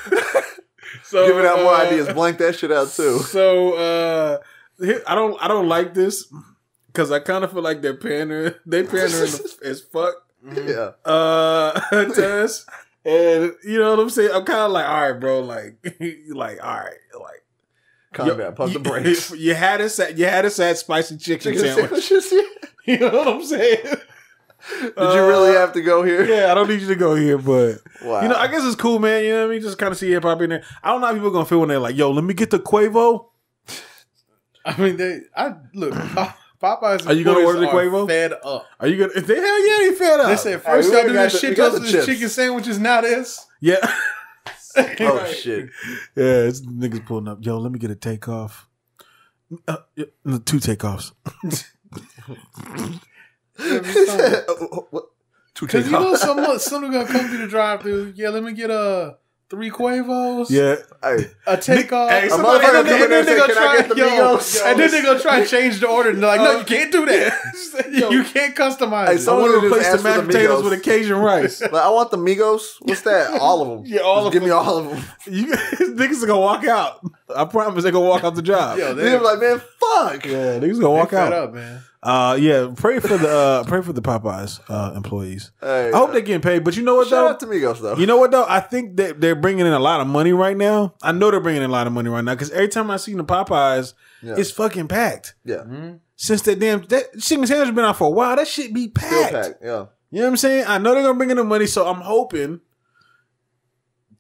So, giving out more ideas. Blank that shit out too. So I don't like this. Cause I kind of feel like they're pandering as fuck. Yeah. To us. And you know what I'm saying? I'm kind of like, all right, bro. Like, all right, like, calm down, pump the brakes. You had us at spicy chicken sandwiches. Yeah. You know what I'm saying? Did you really have to go here? Yeah, I don't need you to go here, but wow. You know, I guess it's cool, man. You know what I mean? Just kind of see hip hop in there. I don't know how people are gonna feel when they're like, yo, let me get the Quavo. I mean, look. Popeyes. Are you gonna order the Quavo? Fed up. Are you gonna? Hell yeah, they fed up. They said first y'all do this shit, goes to this chicken sandwiches. Now this. Yeah. Oh shit. Yeah, it's niggas pulling up. Yo, let me get a takeoff. 2 takeoffs. 2 takeoffs. Cause you know someone gonna come through the drive-through. Yeah, let me get a. 3 Quavos. Yeah. Hey. A takeoff. Hey, and then they're going to try and change the order. And they're like, no, you can't do that. Yo, you can't customize it. Someone replace the mashed potatoes with a Cajun rice. Like, I want the Migos. What's that? All of them. Yeah, give me all of them. Niggas are going to walk out. I promise they're going to walk out the job. Yo, they're like, man, fuck. Yeah, niggas going to walk out. Up, man. Yeah, pray for the Popeyes employees. Hey, I hope they're getting paid, but you know what though? Shout out to Migos though. You know what though? I think that they're bringing in a lot of money right now. I know they're bringing in a lot of money right now because every time I see the Popeyes, yeah, it's fucking packed. Yeah. Mm-hmm. Since that chicken sandwich has been out for a while, that shit be packed. Still packed. Yeah. You know what I'm saying? I know they're gonna bring in the money, so I'm hoping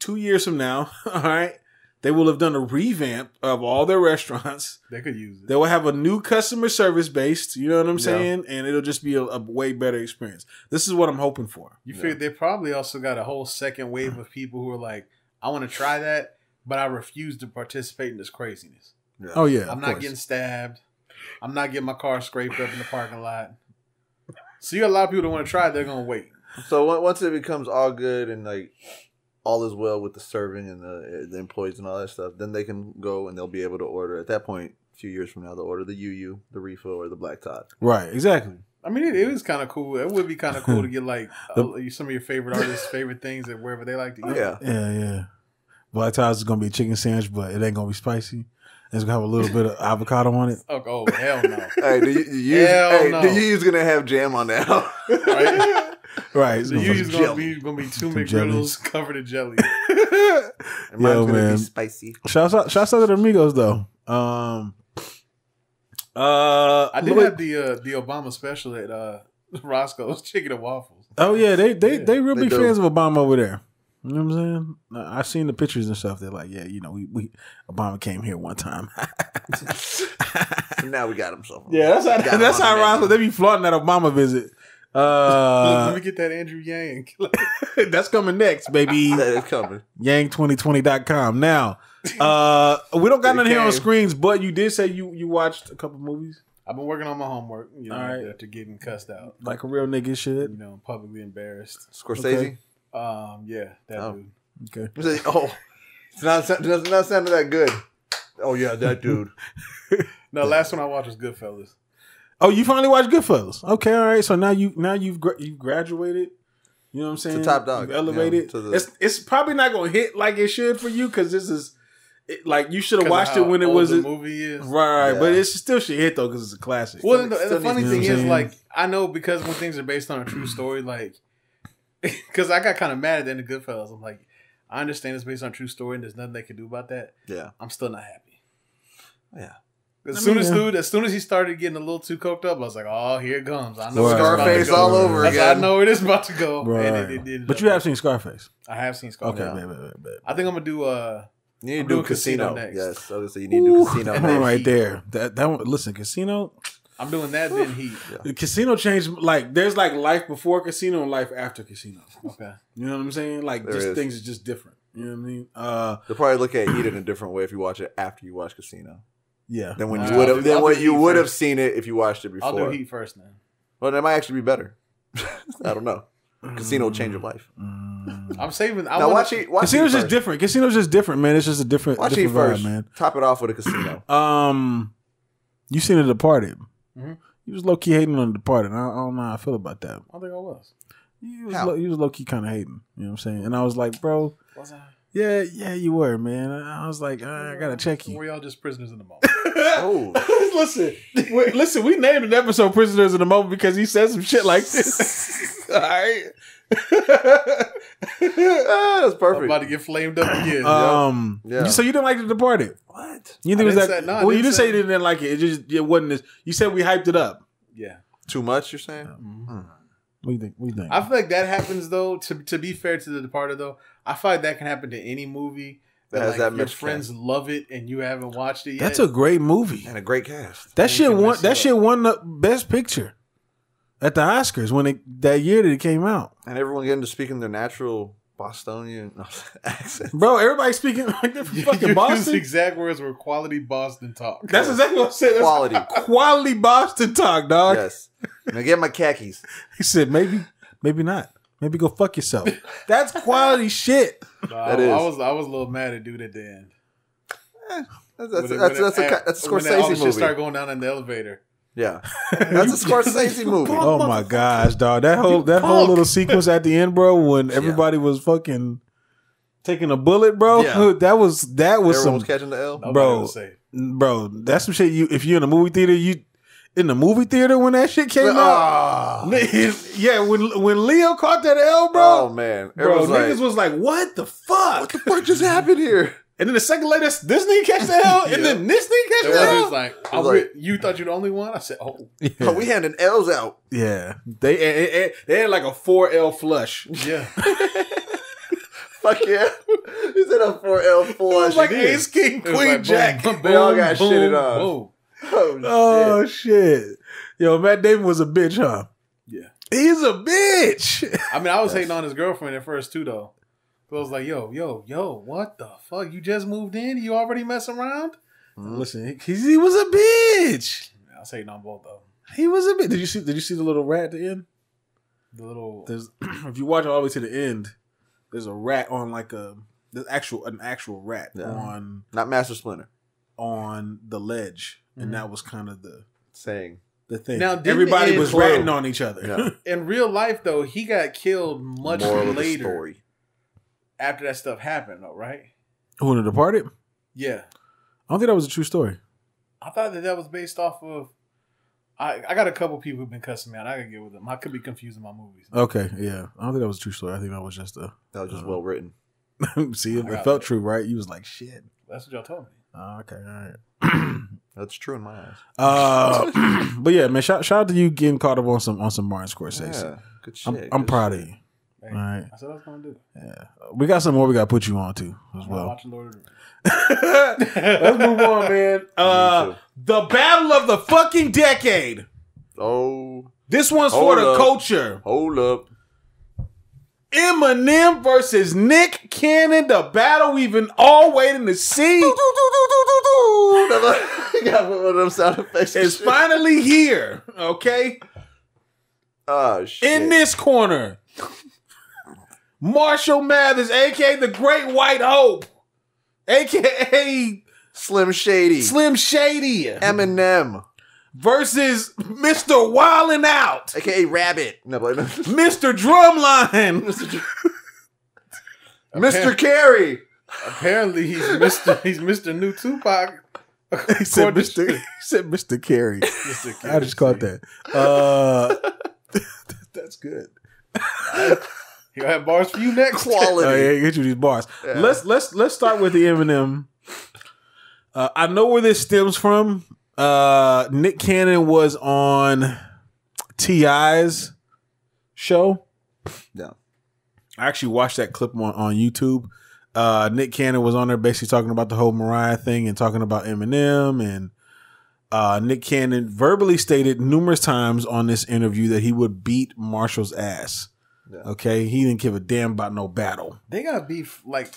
2 years from now, all right, they will have done a revamp of all their restaurants. They could use it. They will have a new customer service based, you know what I'm saying? Yeah. And it'll just be a way better experience. This is what I'm hoping for. You figure they probably also got a whole second wave of people who are like, I want to try that, but I refuse to participate in this craziness. Yeah. Oh, yeah. I'm not getting stabbed. I'm not getting my car scraped up in the parking lot. So you got a lot of people that want to try it, they're going to wait. So once it becomes all good and like, all is well with the serving and the employees and all that stuff, then they can go and they'll be able to order. At that point, a few years from now, they'll order the UU, the refill, or the black Todd. Right, exactly. I mean, it is kind of cool. It would be kind of cool to get like some of your favorite artists' favorite things at wherever they like to eat. Yeah, yeah, yeah. Black Todd is going to be a chicken sandwich, but it ain't going to be spicy. It's going to have a little bit of avocado on it. Oh, hell no. Hey, the UU's going to have jam on that. Right? Right, so you're gonna be 2 McGriddles covered in jelly. And mine's gonna be spicy. Shouts out to the Amigos though. I did have the Obama special at Roscoe's Chicken and Waffles. Oh yeah, they real big fans of Obama over there. You know what I'm saying? I've seen the pictures and stuff. They're like, yeah, you know, we Obama came here one time. Now we got him. So yeah, that's how Ron, they be flaunting that Obama visit. Let me get that Andrew Yang. That's coming next, baby. That is coming. Yang2020.com. Now, we don't got nothing here on screens, but you did say you watched a couple movies. I've been working on my homework, you know, after getting cussed out. Like a real nigga shit. You know, publicly embarrassed. Scorsese? Okay. Yeah, that dude. Okay. Oh, it's not sounding that good. Oh, yeah, that dude. No, last one I watched was Goodfellas. Oh, you finally watched Goodfellas. Okay, all right. So now you've graduated. You know what I'm saying? To top dog. You've elevated. You know, it's probably not going to hit like it should for you because this is like you should have watched it when it was a movie is right, yeah. But it still should hit though because it's a classic. Well, the funny thing is, like I know because when things are based on a true story, like because I got kind of mad at the end of Goodfellas. I'm like, I understand it's based on a true story and there's nothing they can do about that. Yeah, I'm still not happy. Yeah. As soon as he started getting a little too coked up, I was like, "Oh, here it comes! I know Scarface all over again. I know it is about to go." Right. And it but you have seen Scarface. I have seen Scarface. Okay, baby. I think I'm gonna do. You need to do Casino next. Yes, obviously you need to do Casino next. Right there. That one. Listen, Casino. I'm doing that. Then Heat. Yeah. Casino changed. Like there's like life before Casino and life after Casino. Okay, you know what I'm saying? Like there just is. Things are just different. You know what I mean? They'll probably look at Heat in a different way if you watch it after you watch Casino. Yeah. Then when you would have seen it if you watched it before. I'll do Heat first then. Well, that might actually be better. I don't know. Casino will change your life. I'm saving. Watch Casino's just different. Casino's just different, man. It's just a different vibe, man. Top it off with a Casino. You seen The Departed? Mm-hmm. You was low key hating on The Departed. I don't know how I feel about that. I think I was. You was low key kind of hating. You know what I'm saying? And I was like, bro. Was I? Yeah, you were, man. I was like, I gotta check you. Were y'all just prisoners in the moment? Oh, listen. We named an episode "Prisoners in the Moment" because he said some shit like this. All right, that's perfect. I'm about to get flamed up again. Yeah. So you didn't like The Departed? What? You think it was that? Well, you didn't say you didn't like it. It just wasn't this. You said we hyped it up. Yeah, too much. You're saying? Mm-hmm. What do you think? I feel like that happens though. To be fair to The Departed though. I feel like that can happen to any movie that your friends love it and you haven't watched it yet. That's a great movie and a great cast. That shit won the Best Picture at the Oscars that year that it came out. And everyone getting to speaking their natural Bostonian accent. Bro, everybody speaking like they're from fucking Boston. The exact words were quality Boston talk. That's exactly what I said. Quality Boston talk, dog. Yes. Now get my khakis. He said maybe not. Maybe go fuck yourself. That's quality shit. No, I was a little mad at dude at the end. That's a Scorsese movie. Shit start going down in the elevator. Yeah, that's a Scorsese movie. Oh my gosh, dog! That whole little sequence at the end, bro, when everybody was fucking taking a bullet, bro. Yeah. That was everyone was catching the L, bro. That's some shit. If you're in a movie theater, in the movie theater when that shit came out. Yeah, when Leo caught that L, bro. Oh, man. Niggas was like, what the fuck? What the fuck just happened here? And then the second later, this nigga catch the L, and then this nigga catch the L. Like, you thought you were the only one? I said, oh. Yeah. Oh, we handing L's out. Yeah. They had like a 4L flush. Yeah. Fuck yeah. He said a 4L flush. It was like Ace, King, Queen, like, Jack. Boom, they all got shitted on. Boom. Oh shit. Yo, Matt Damon was a bitch, huh? Yeah. He's a bitch. I mean, I was hating on his girlfriend at first too though. So I was like, yo, what the fuck? You just moved in? You already messing around? Mm-hmm. Listen, he was a bitch. I was hating on both of them. He was a bitch. Did you see the little rat at the end? If you watch it all the way to the end, there's a rat on like an actual rat on not Master Splinter. On the ledge. And that was kind of the thing. Now, everybody was ratting on each other. No. In real life, though, he got killed much later after that stuff happened, though, right? Who, The Departed? Yeah. I don't think that was a true story. I thought that was based off of... I got a couple people who've been cussing me out. I gotta get with them. I could be confusing my movies. Okay, yeah. I don't think that was a true story. I think that was just that was just well written. See, it felt true, right? You was like, shit. That's what y'all told me. Oh, okay, all right. That's true in my eyes. But yeah, man, shout out to you getting caught up on some Martin Scorsese. Yeah, good shit. I'm proud of you. All right. I said I was gonna do. Yeah, we got some more. We gotta put you on too as well. Watching Lord of the Rings. Let's move on, man. The battle of the fucking decade. Oh, this one's for the culture. Hold up. Eminem versus Nick Cannon, the battle we've been all waiting to see. It's finally here. Okay. Oh shit. In this corner, Marshall Mathers, aka the Great White Hope, aka Slim Shady. Slim Shady. Eminem. Versus Mr. Wildin' Out, aka Rabbit. No, no. Mr. Drumline. Mr. Carey. Apparently he's Mr. He's Mr. New Tupac. He said Mr. He said Mr. Carey. Mr. Carey. I just caught that. That's good. You have bars for you next. Quality. Yeah, get you these bars. Yeah. Let's start with the Eminem. I know where this stems from. Nick Cannon was on T.I.'s show. Yeah, I actually watched that clip on YouTube. Nick Cannon was on there basically talking about the whole Mariah thing and talking about Eminem, and Nick Cannon verbally stated numerous times on this interview that he would beat Marshall's ass. Yeah. Okay, he didn't give a damn about no battle. They got beef, like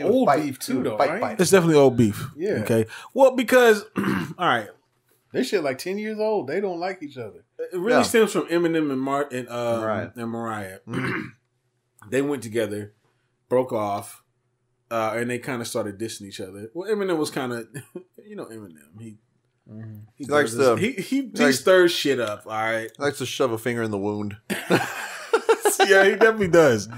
old beef too, though. Right? It's definitely old beef. Yeah. Okay. Well, because all right, this shit like 10 years old. They don't like each other. It really stems from Eminem and Mariah. They went together, broke off, and they kind of started dissing each other. Well, Eminem was kind of, you know, Eminem. He likes to he stirs shit up. All right, he likes to shove a finger in the wound. Yeah, he definitely does.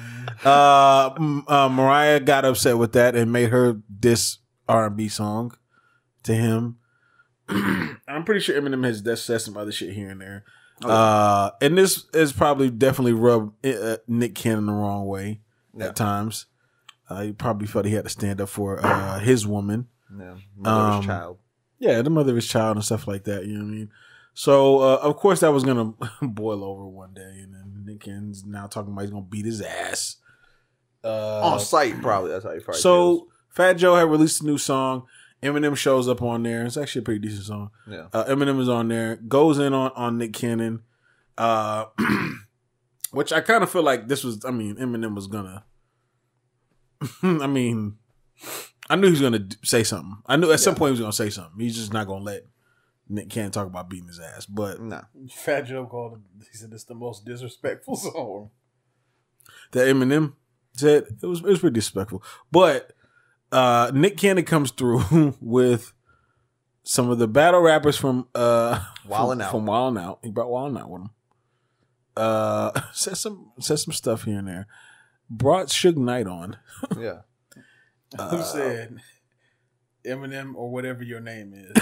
Mariah got upset with that and made her diss R&B song to him. I'm pretty sure Eminem has said some other shit here and there. Okay. And this is probably definitely rubbed Nick Cannon the wrong way at times. He probably felt he had to stand up for his woman. Yeah, mother of his child. Yeah, the mother of his child and stuff like that. You know what I mean? So, of course, that was going to boil over one day. And then Nick Cannon's now talking about he's going to beat his ass. On site, probably. That's how he probably feels. Fat Joe had released a new song. Eminem shows up on there. It's actually a pretty decent song. Yeah. Eminem is on there. Goes in on Nick Cannon. Which I kind of feel like this was, I mean, Eminem was going to. I mean, I knew he was going to say something. I knew at some point he was going to say something. He's just not going to let Nick can't talk about beating his ass, but no. Fat Joe called him. He said it's the most disrespectful song. That Eminem said it was pretty disrespectful, but Nick Cannon comes through with some of the battle rappers from Wildin' Out. He brought Wildin' Out with him. Said some stuff here and there. Brought Suge Knight on. Yeah, who said Eminem or whatever your name is.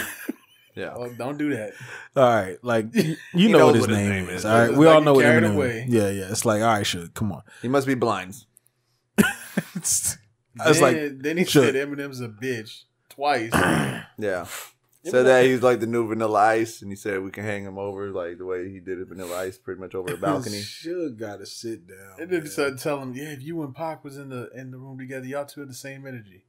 Yeah, well, don't do that. All right, like you know what his name is. All right, we all know what Eminem is. Yeah, yeah. It's like, all right, Suge, come on. He must be blind. Then he said Eminem's a bitch twice. Yeah, said that he's like the new Vanilla Ice, and he said we can hang him over like the way he did Vanilla Ice, pretty much over the balcony. Suge gotta sit down. And then he started telling him, yeah, if you and Pac was in the room together, y'all two have the same energy.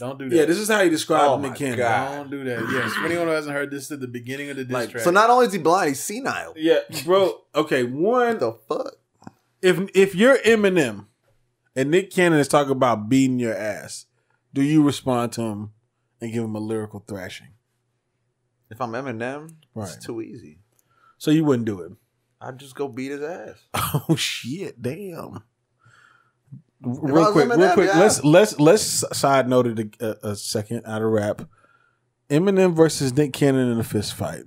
Don't do that. Yeah, this is how he described Nick Cannon. Don't do that. Yes. For anyone who hasn't heard this, at the beginning of the diss track. So not only is he blind, he's senile. Yeah, bro. Okay, one. What the fuck? If you're Eminem and Nick Cannon is talking about beating your ass, do you respond to him and give him a lyrical thrashing? If I'm Eminem, it's too easy. So you wouldn't do it? I'd just go beat his ass. Oh shit! Damn. Real quick. Yeah. Let's side note it a second out of rap. Eminem versus Nick Cannon in a fist fight.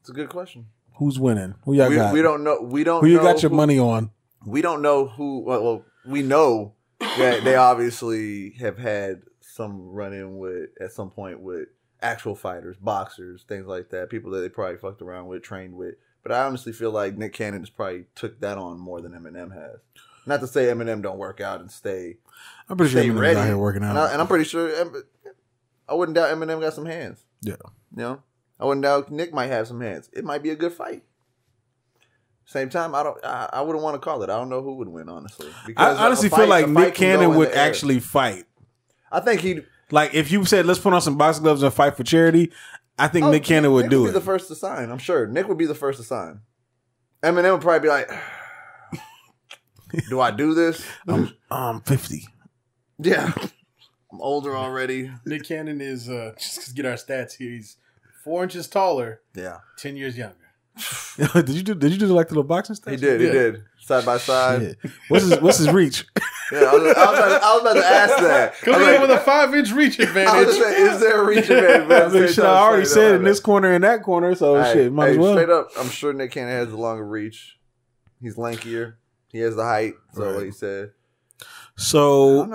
It's a good question. Who's winning? Who y'all got? We don't know. We don't. Who you know got your money on? We don't know who. Well, we know that they obviously have had some run-in with at some point with actual fighters, boxers, things like that. People that they probably fucked around with, trained with. But I honestly feel like Nick Cannon has probably took that on more than Eminem has. Not to say Eminem don't work out and stay. I'm pretty sure Eminem's out here working out, and I'm pretty sure I wouldn't doubt Eminem got some hands. Yeah, you know, I wouldn't doubt Nick might have some hands. It might be a good fight. Same time, I wouldn't want to call it. I don't know who would win, honestly. Because I honestly feel like Nick Cannon would actually fight. I think he'd... Like, if you said, let's put on some boxing gloves and fight for charity, I think Nick Cannon would do it. Nick would be the first to sign, I'm sure. Nick would be the first to sign. Eminem would probably be like, do I do this? I'm 50. Yeah. I'm older already. Nick Cannon is, just to get our stats here, he's 4 inches taller. Yeah. 10 years younger. Did you do like the little boxing stuff? He did. Side by side. Yeah. What's his reach? Yeah, I was about to ask that. Because he with a 5-inch reach advantage. Is there a reach advantage? I already said in this corner and that corner, so shit, might as well. Straight up, I'm sure Nick Cannon has the longer reach. He's lankier. He has the height. So what he said. So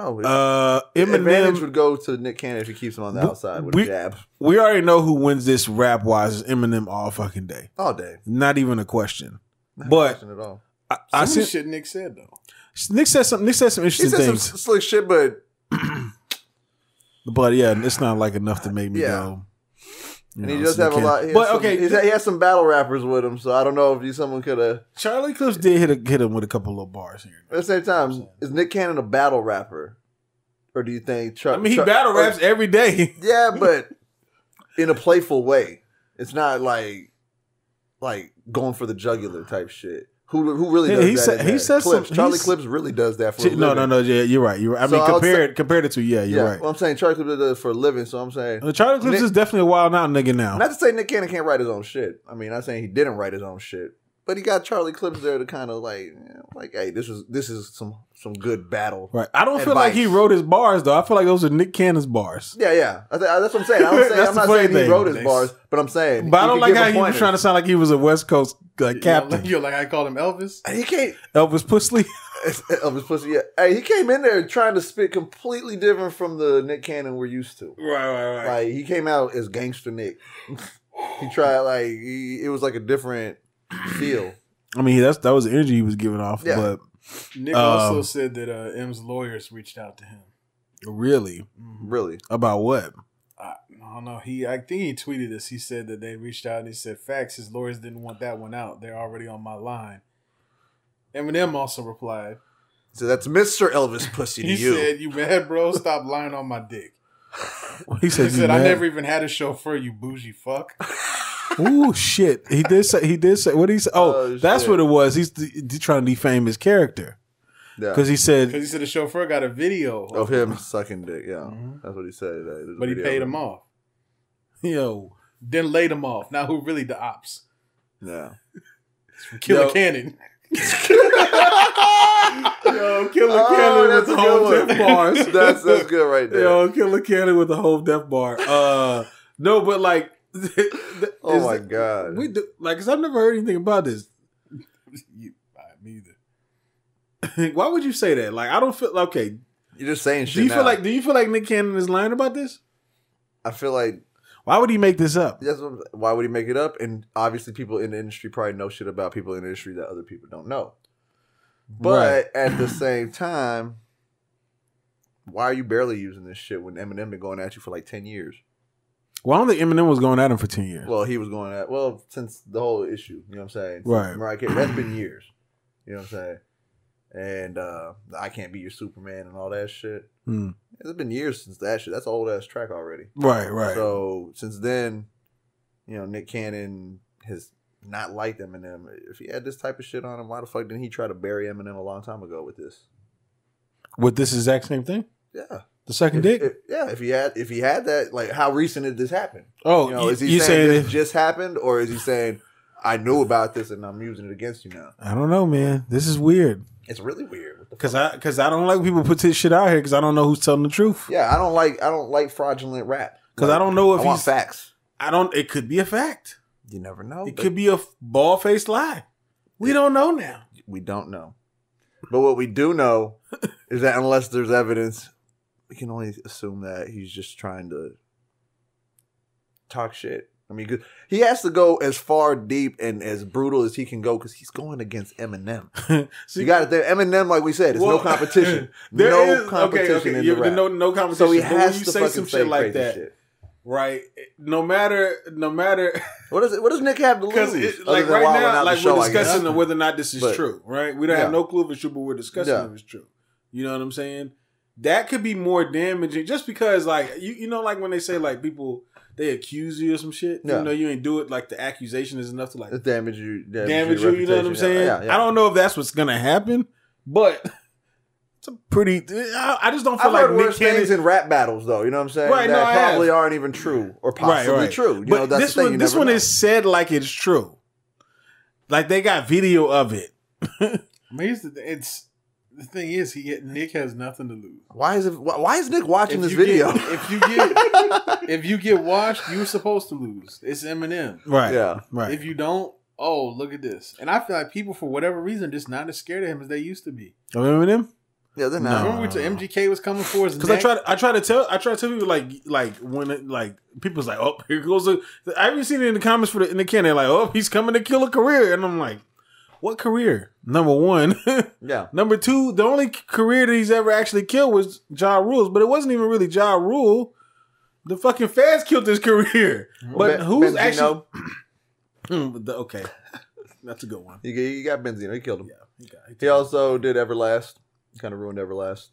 Eminem advantage would go to Nick Cannon if he keeps him on the outside with a jab. We already know who wins this rap wise. Eminem all fucking day, all day. Not even a question. Not a question at all. I see shit Nick said though. Nick said some interesting things. Some slick shit, but yeah, it's not like enough to make me go. And he does have a lot. He has some battle rappers with him, so I don't know if someone could have. Charlie Clips did hit him with a couple little bars here. At the same time, is Nick Cannon a battle rapper, or do you think? He battle raps every day. Yeah, but in a playful way. It's not like going for the jugular type shit. Who really does that? He says Charlie Clips really does that for a living. No, yeah, you're right. You're right. I mean, compared it to you're right. Well, I'm saying Charlie Clips does it for a living, so I'm saying Charlie Clips is definitely a wild out nigga now. Not to say Nick Cannon can't write his own shit. I mean, not saying he didn't write his own shit, but he got Charlie Clips there to kind of like, hey, this is some good battle. Right. I don't feel like he wrote his bars though. I feel like those are Nick Cannon's bars. Yeah. That's what I'm saying. I'm not saying he wrote his bars, but I'm saying. But I don't like how he was trying to sound like he was a West Coast captain. You're like I called him Elvis. He can't. Elvis Pusley. Elvis Pusley. Yeah. Hey, he came in there trying to spit completely different from the Nick Cannon we're used to. Right. Like he came out as Gangster Nick. He tried it was like a different feel. I mean, that was the energy he was giving off. Yeah. But Nick also said that M's lawyers reached out to him. Really? Really? About what? I don't know. I think he tweeted this. He said that they reached out and he said, facts, his lawyers didn't want that one out. They're already on my line. Eminem also replied. So that's Mr. Elvis Pussy to you. He said, you mad, bro? Stop lying on my dick. He said I never even had a chauffeur, you bougie fuck. Ooh, shit. He did say what he said. Oh, that's what it was. He's trying to defame his character. Because he said the chauffeur got a video of him sucking dick. Yeah, that's what he said. But he paid him off. Yo. Then laid him off. Now who really the ops? Yeah. Killer Cannon. Yo, Killer Cannon with the whole death bar. That's good right there. Yo, Killer Cannon with the whole death bar. No, but like. Oh my god! Cause I've never heard anything about this. Me either. Why would you say that? Like, I don't feel okay. You're just saying shit. Do you feel like Nick Cannon is lying about this? I feel like. Why would he make this up? Why would he make it up? And obviously, people in the industry probably know shit about people in the industry that other people don't know. But at the same time, why are you barely using this shit when Eminem been going at you for like 10 years? Well, I don't think Eminem was going at him for 10 years. Well, he was going at... Well, since the whole issue. You know what I'm saying? Right. Mariah Carey, that's been years. You know what I'm saying? And I Can't Be Your Superman and all that shit. Mm. It's been years since that shit. That's an old-ass track already. Right. So, since then, you know, Nick Cannon has not liked Eminem. If he had this type of shit on him, why the fuck didn't he try to bury Eminem a long time ago with this? With this exact same thing? Yeah. The second dick? If he had that, like, how recent did this happen? Oh, you know, is he saying this just happened, or is he saying, I knew about this and I'm using it against you now? I don't know, man. This is weird. It's really weird. Because I don't like people put this shit out here because I don't know who's telling the truth. Yeah, I don't like fraudulent rap. Because I don't know if he's facts. It could be a fact. You never know. It could be a bald-faced lie. We don't know now. We don't know. But what we do know is that unless there's evidence... We can only assume that he's just trying to talk shit. I mean, cause he has to go as far deep and as brutal as he can go because he's going against Eminem. So you got it there. Eminem, like we said, it's no competition. There is no competition in the rap. No competition. So he has to say some shit like that. Shit. right? No matter. What does Nick have to lose? Like right now, like we're discussing whether or not this is true, right? We don't have no clue if it's true, but we're discussing if it's true. You know what I'm saying? That could be more damaging, just because, like, you know, like when they say, like, people, they accuse you of some shit. Yeah. You know, you ain't do it. Like, the accusation is enough to, like, damage you. You know what I'm saying? Yeah, yeah. I don't know if that's what's gonna happen, but it's a pretty. I just don't feel like Nick Cannon in rap battles, though. You know what I'm saying? Right, that probably aren't even true or possibly true. You know, that's the thing. This one is said like it's true. Like they got video of it. I mean, it's. The thing is, Nick has nothing to lose. Why is Nick watching this video? If you get washed, you're supposed to lose. It's Eminem, right? Yeah, right. If you don't, oh, look at this. And I feel like people, for whatever reason, just not as scared of him as they used to be. Of Eminem? Yeah, they're not. Remember when MGK was coming for his neck? Because I try to tell people like when it, like people's like, oh, here goes. I haven't seen it in the comments for Nick Cannon. Like, oh, he's coming to kill a career, and I'm like. What career? Number one. Yeah. Number two, the only career that he's ever actually killed was Ja Rule's, but it wasn't even really Ja Rule. The fucking fans killed his career. But who's Benzino. Actually... Okay. That's a good one. You got Benzino. He killed him. Yeah, he also did Everlast. Kind of ruined Everlast.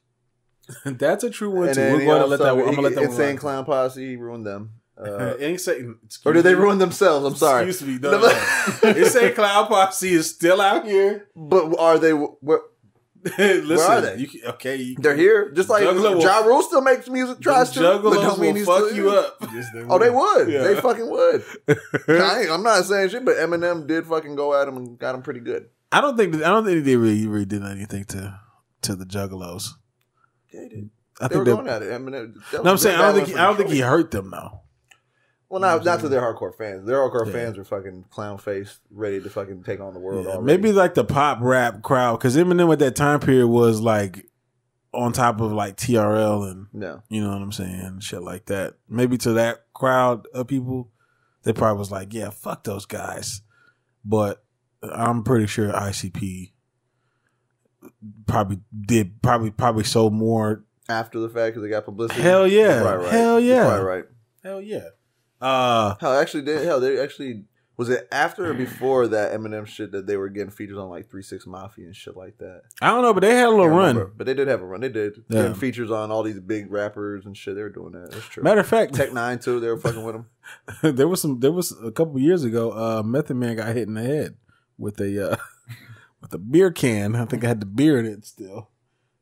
That's a true one, too. We're going to let that one run. Insane Clown Posse ruined them. Or did they ruin themselves? I'm sorry. Excuse me. No. Insane Clown Posse is still out here. But are they? Where are they? They're here. Just like Ja Rule still makes music. Tries to, but don't mean he's fuck you up. Yes, they would. Yeah. They fucking would. I'm not saying shit, but Eminem did fucking go at him and got him pretty good. I don't think they really did anything to the Juggalos. Yeah, they did. They were going at it. Eminem. No, I'm saying I don't think he hurt them though. Well, not to their hardcore fans. Their hardcore fans are fucking clown-faced, ready to fucking take on the world already. Maybe like the pop-rap crowd, because Eminem at that time period was like on top of like TRL and, you know what I'm saying, shit like that. Maybe to that crowd of people, they probably was like, yeah, fuck those guys. But I'm pretty sure ICP probably sold more. After the fact, because they got publicity? Hell yeah. Right. Hell yeah. Probably right. Hell yeah. Was it after or before that Eminem shit that they were getting features on like 3-6 Mafia and shit like that? I don't know, but they had a little run. But they did have a run. They did getting features on all these big rappers and shit. They were doing that. That's true. Matter of fact, Tech Nine too. They were fucking with them. There was a couple years ago. Method Man got hit in the head with a beer can. I think I had the beer in it still.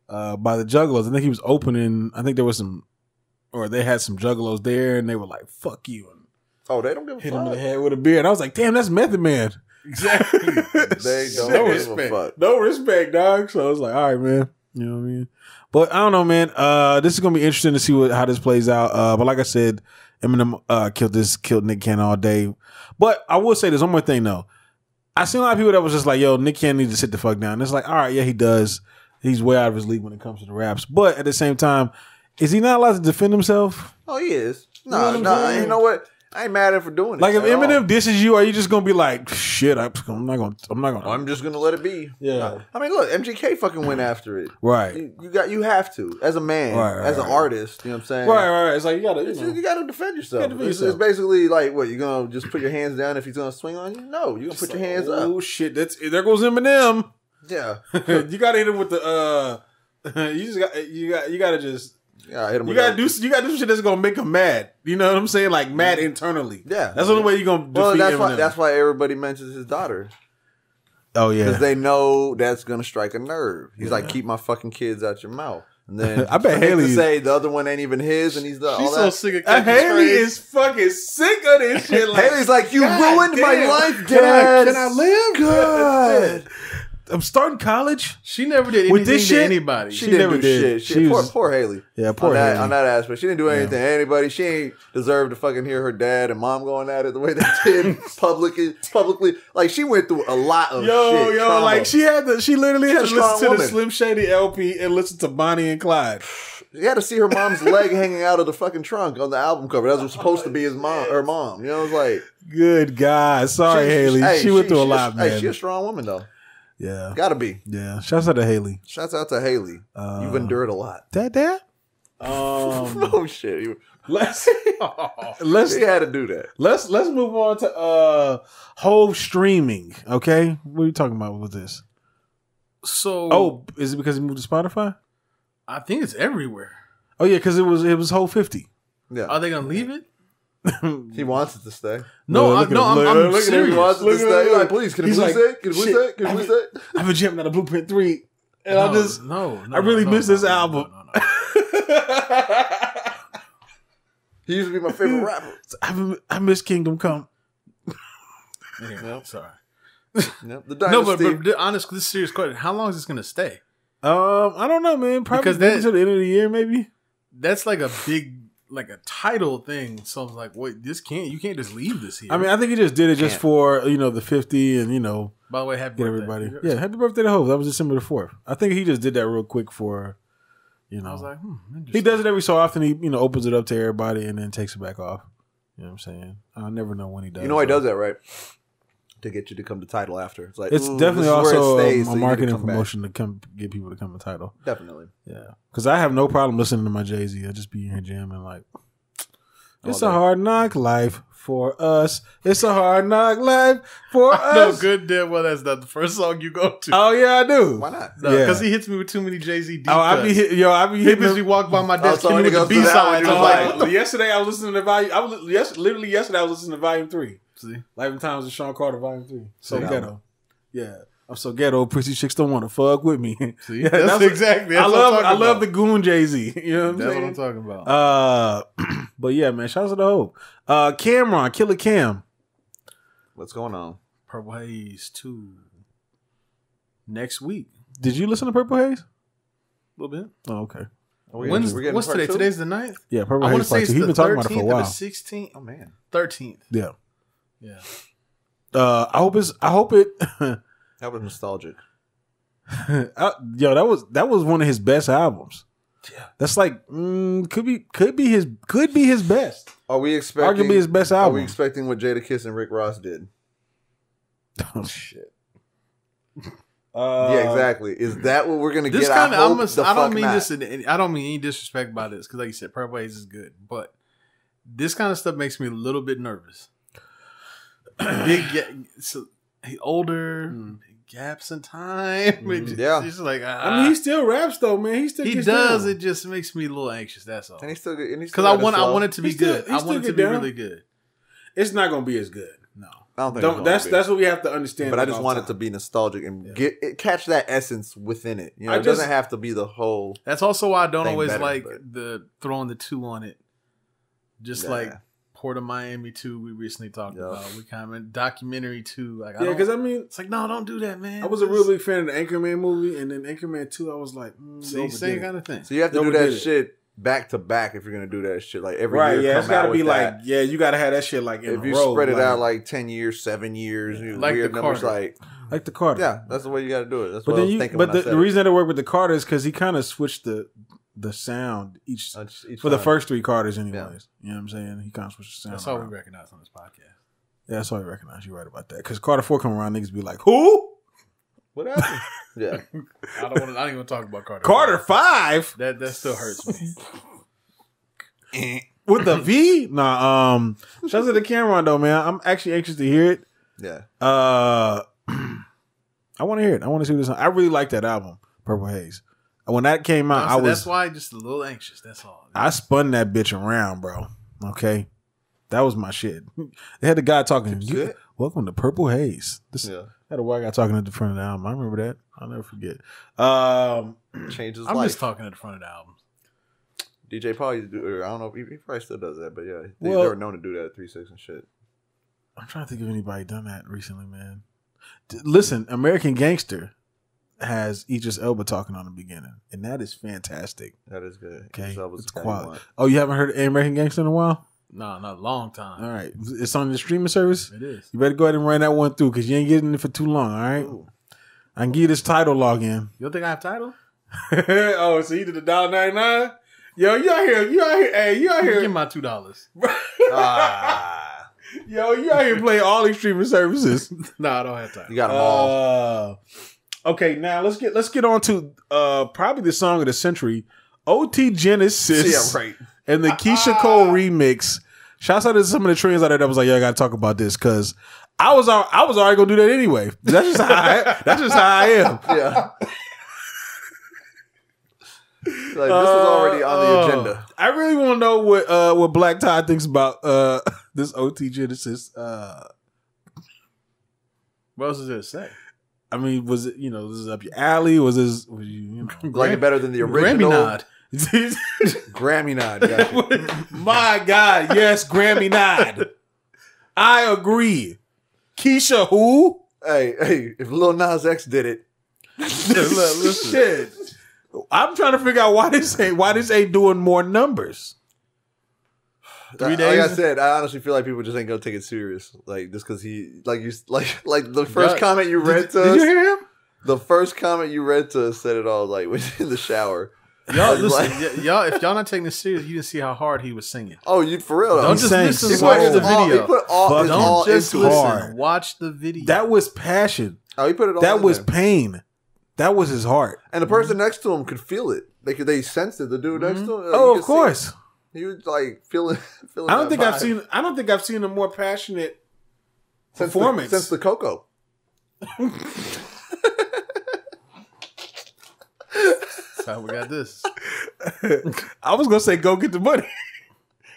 By the Juggalos. I think he was opening. I think there was some. Or they had some Juggalos there, and they were like, "Fuck you!" And they don't give a fuck. Hit him in the head with a beer, and I was like, "Damn, that's Method Man." Exactly. They don't give a fuck. No respect, dog. So I was like, "All right, man." You know what I mean? But I don't know, man. This is gonna be interesting to see how this plays out. But like I said, Eminem killed Nick Cannon all day. But I will say there's one more thing though. I seen a lot of people that was just like, "Yo, Nick Cannon needs to sit the fuck down." And it's like, all right, yeah, he does. He's way out of his league when it comes to the raps. But at the same time. Is he not allowed to defend himself? Oh, he is. No. You know what? I ain't mad at him for doing it. Like if Eminem disses you, are you just gonna be like, "Shit, I'm not gonna. I'm just gonna let it be." Yeah. No. I mean, look, MGK fucking went after it. Right. You have to as a man, as an artist. You know what I'm saying? Right. It's like you gotta defend yourself. It's basically like what you're gonna just put your hands down if he's gonna swing on you. No, you're gonna put your hands up. Oh shit! There goes Eminem. Yeah. You gotta hit him with the. You gotta just. Yeah, hit him you gotta do some shit that's gonna make him mad. You know what I'm saying? Like mad internally. Yeah, that's the only way you're gonna. Well, that's why everybody mentions his daughter. Oh yeah, because they know that's gonna strike a nerve. He's like, "Keep my fucking kids out your mouth." And then I bet Haley say the other one ain't even his, and he's the. She's so sick of Haley is fucking sick of this shit. Like, Haley's like, "You ruined my life, Dad. Can I live? Good." I'm starting college. She never did anything with this shit? To anybody. She never did shit. Poor Haley. Yeah, poor Haley. On that aspect. She didn't do anything to anybody. She ain't deserved to fucking hear her dad and mom going at it the way they did publicly. Like, she went through a lot of shit. Trauma. Like, she literally had to listen to the Slim Shady LP and listen to Bonnie and Clyde. You had to see her mom's leg hanging out of the fucking trunk on the album cover. That was supposed to be his mom. Her mom. You know, it was like... Good God. Sorry, Haley. She went through a lot, man. Hey, she's a strong woman, though. Yeah. Gotta be. Yeah. Shouts out to Haley. You endured a lot. Dad? Oh shit! He had to do that. Let's move on to whole streaming. Okay, what are you talking about with this? So, oh, is it because he moved to Spotify? I think it's everywhere. Oh yeah, because it was whole 50. Yeah, are they gonna leave it? He wants it to stay. No, I'm serious. He wants it to stay. Like, please, can we stay? Can we stay? Can we stay? I've been jamming out of Blueprint 3, and I really miss this album. He used to be my favorite rapper. I miss Kingdom Come. Anyway, nope. Sorry. Nope. The dynasty. No, but honestly, this is a serious question. How long is this going to stay? I don't know, man. Probably until the end of the year, maybe. That's like a big, like a title thing. So I was like, wait, you can't just leave this here. I mean, I think he just did it just for, the 50 and, By the way, happy birthday. Everybody. Yeah, happy birthday to Hope. That was December the 4th. I think he just did that real quick for... I was like, he does it every so often. He opens it up to everybody and then takes it back off. You know what I'm saying? I'll never know when he does. He does that, right? To get you to come to title after. It's like it's definitely also a marketing promotion to come get people to come to title. Definitely, yeah. Because I have no problem listening to my Jay-Z. I just be in here jamming like it's a hard knock life for us. It's a hard knock life for us. No, good damn well that's not the first song you go to. Oh yeah, I do. Why not? No, because he hits me with too many Jay-Z deep cuts. He walk by my desk with the B-side. Yesterday I was listening to literally yesterday I was listening to Volume 3. See, Life and Times of Sean Carter, Volume 3. So ghetto. Yeah, I'm so ghetto. Pussy chicks don't want to fuck with me. See, yeah, that's exactly. That's I love the goon Jay-Z. You know what I'm saying? That's what I'm talking about. But yeah, man, shout out to the Hope. Cameron, Killer Cam. What's going on? Purple Haze 2. Next week. Did you listen to Purple Haze? A little bit. Oh, okay. What's today? 2? Today's the 9th? Yeah, Purple Haze Part 2. He's been talking about it for a while. 16th. Oh man. 13th. Yeah. Yeah. I hope it that was nostalgic. Yo, that was one of his best albums. Yeah. That's like could be his best. Are we expecting arguably his best album? Are we expecting what Jada Kiss and Rick Ross did? Oh shit. Yeah, exactly. Is that what we're gonna get? I don't mean any disrespect by this because, like you said, Purple Haze is good, but this kind of stuff makes me a little bit nervous. Gaps in time. It's like, I mean, he still raps though, man. He still gets down. It just makes me a little anxious. That's all. And he's still good. Because I want it to be good. I want it to be really good. It's not going to be as good. No, I don't think. That's what we have to understand. But I just want it to be nostalgic and catch that essence within it. You know, it doesn't have to be the whole. That's also why I don't always like the throwing the 2 on it. Just like. Port of Miami 2 we recently talked about. We comment documentary 2. Like, because I mean, it's like no, don't do that, man. I was a real big fan of the Anchorman movie, and then Anchorman 2, I was like, same kind of thing. So you have to do that shit back to back if you're gonna do that shit. Like every year, it's gotta be like that. Yeah, you gotta have that shit like in if a you row, spread it out like 10 years, 7 years, like weird numbers, like the Carter. Yeah, that's the way you gotta do it. That's what I was thinking. But the reason that it worked with the Carter is because he kind of switched the sound each for the first 3 Carters anyways. Yeah. You know what I'm saying? He kind of switched the sound. That's all we recognize on this podcast. Yeah, that's all we recognize. You're right about that. Because Carter 4 come around, niggas be like, who? What happened? Yeah. I don't even want to talk about Carter 5. Carter 5? That still hurts me. With the V? Nah, shout out to Cameron though, man. I'm actually anxious to hear it. Yeah. I want to hear it. I want to see this. I really like that album, Purple Haze. When that came out, that's why I'm just a little anxious. That's all. I spun that bitch around, bro. Okay, that was my shit. They had the guy talking. Welcome to Purple Haze. Had a white guy talking at the front of the album. I remember that. I'll never forget. Changes. I'm just talking at the front of the album. DJ Paul, I don't know if he probably still does that, but yeah, they were known to do that at 3-6 and shit. I'm trying to think of anybody done that recently, man. Listen, American Gangster has Idris Elba talking on the beginning, and that is fantastic. That is good. Okay, it's quality. Oh, you haven't heard American Gangster in a while? No, not a long time. All right, it's on the streaming service. It is. You better go ahead and run that one through because you ain't getting it for too long. All right, I can give you this title login. You don't think I have title? Oh, so you did $1.99? Yo, you out here? Hey, you out here? Give my $2. Yo, you out here playing all these streaming services? No, I don't have time. You got them all. Okay, now let's get on to probably the song of the century OT Genesis. Yeah, right. And the Keisha Cole remix. Shouts out to some of the trends out there that was like, yeah, I gotta talk about this because I was already gonna do that anyway. That's just how I am. Yeah. Like, this was already on the agenda. I really want to know what Black Todd thinks about this OT Genesis. What else is there to say? I mean, was it, you know, this is up your alley? Was this, was you know, like it better than the original? Grammy nod. Grammy nod. Gotcha. My God, yes, Grammy nod. I agree. Keisha, who? Hey, if Lil Nas X did it, listen. Shit. I'm trying to figure out why this ain't doing more numbers. 3 days. Like I said, I honestly feel like people just ain't gonna take it serious. Like just because he, like you, like the first comment you read to us. Did you hear him? The first comment you read to us said it all. Like in the shower. Y'all, listen, y'all. If y'all not taking this serious, you didn't see how hard he was singing. Oh, you for real? Don't just listen to the video. He put all his all into it. Watch the video. That was passion. Oh, he put it all. That was pain. That was his heart. And the person next to him could feel it. They sensed it. The dude next to him. Like, oh, of course. He was like feeling. I don't think I've seen a more passionate performance since the Coco. That's how we got this. I was gonna say, go get the money.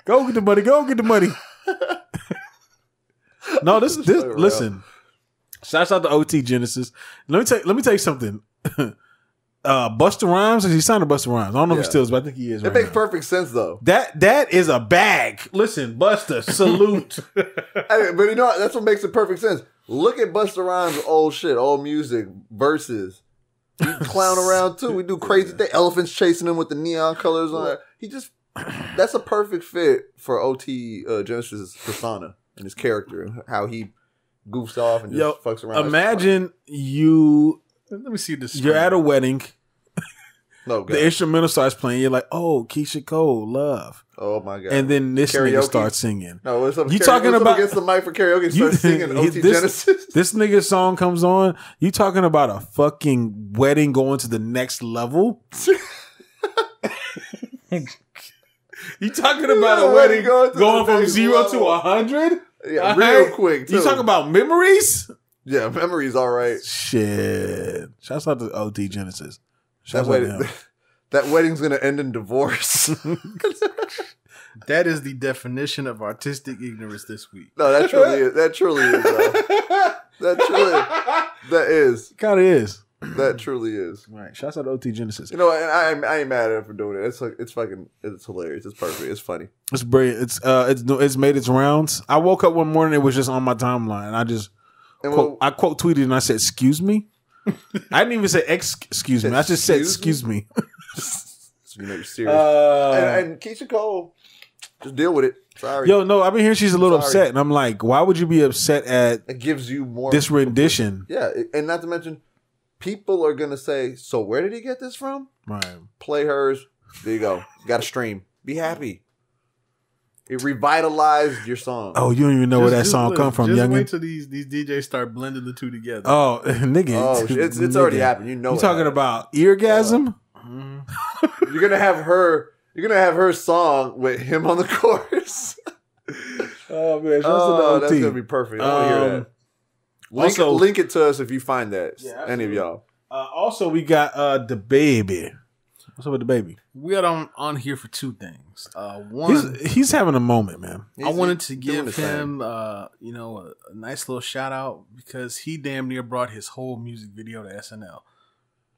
Go get the money. Go get the money. No, this. Listen. Shouts out to OT Genesis. Let me tell you something. Busta Rhymes, he signed to Busta Rhymes. I don't know if he still is, but I think he is. It makes perfect sense though. That is a bag. Listen, Busta, salute. Hey, but you know that's what makes it perfect sense. Look at Busta Rhymes' old shit, old music versus. We clown around too. We do crazy things. Elephants chasing him with the neon colors on. He just that's a perfect fit for OT Genesis' persona and his character and how he goofs off and just fucks around. Imagine you. Let me see this. You're at a wedding. No, God. The instrumental starts playing. You're like, oh, Keisha Cole, love. Oh my God! And then this nigga starts singing. No, what's up? You talking about against the mic for karaoke? Starts singing OT Genesis. This nigga's song comes on. You talking about a fucking wedding going to the next level? You talking about a wedding going from 0 to 100? Yeah, real quick. Too. You talking about memories? Yeah, memories, all right. Shit. Shouts out to OT Genesis. That wedding's going to end in divorce. That is the definition of artistic ignorance this week. No, that truly is. That truly is. That is. Kind of is. That truly is. Right. Shouts out to OT Genesis. You know, and I ain't mad at him for doing it. It's hilarious. It's perfect. It's funny. It's brilliant. It's made its rounds. I woke up one morning. It was just on my timeline. And I just I quote tweeted and I said, "Excuse me." I didn't even say excuse me. I just said excuse me. So you know you're serious. And Keisha Cole, just deal with it. Sorry. Yo, no, I've been hearing she's a little upset, and I'm like, why would you be upset at? It gives you more this rendition. Yeah, and not to mention, people are gonna say, "So where did he get this from?" Right. Play hers. There you go. Got a stream. Be happy. It revitalized your song. Oh, you don't even know where that song come from, youngin. Just wait till these DJs start blending the two together. Oh, nigga. Oh, it's already happened. You know you're talking about eargasm? You're going to have her song with him on the chorus. Oh, man. That's going to be perfect. I want to hear that. Link it to us if you find that. Yeah, any of y'all. Also, we got DaBaby. What's up with DaBaby? We are on here for two things. One, he's having a moment, man. I wanted to give him, you know, a nice little shout out because he damn near brought his whole music video to SNL.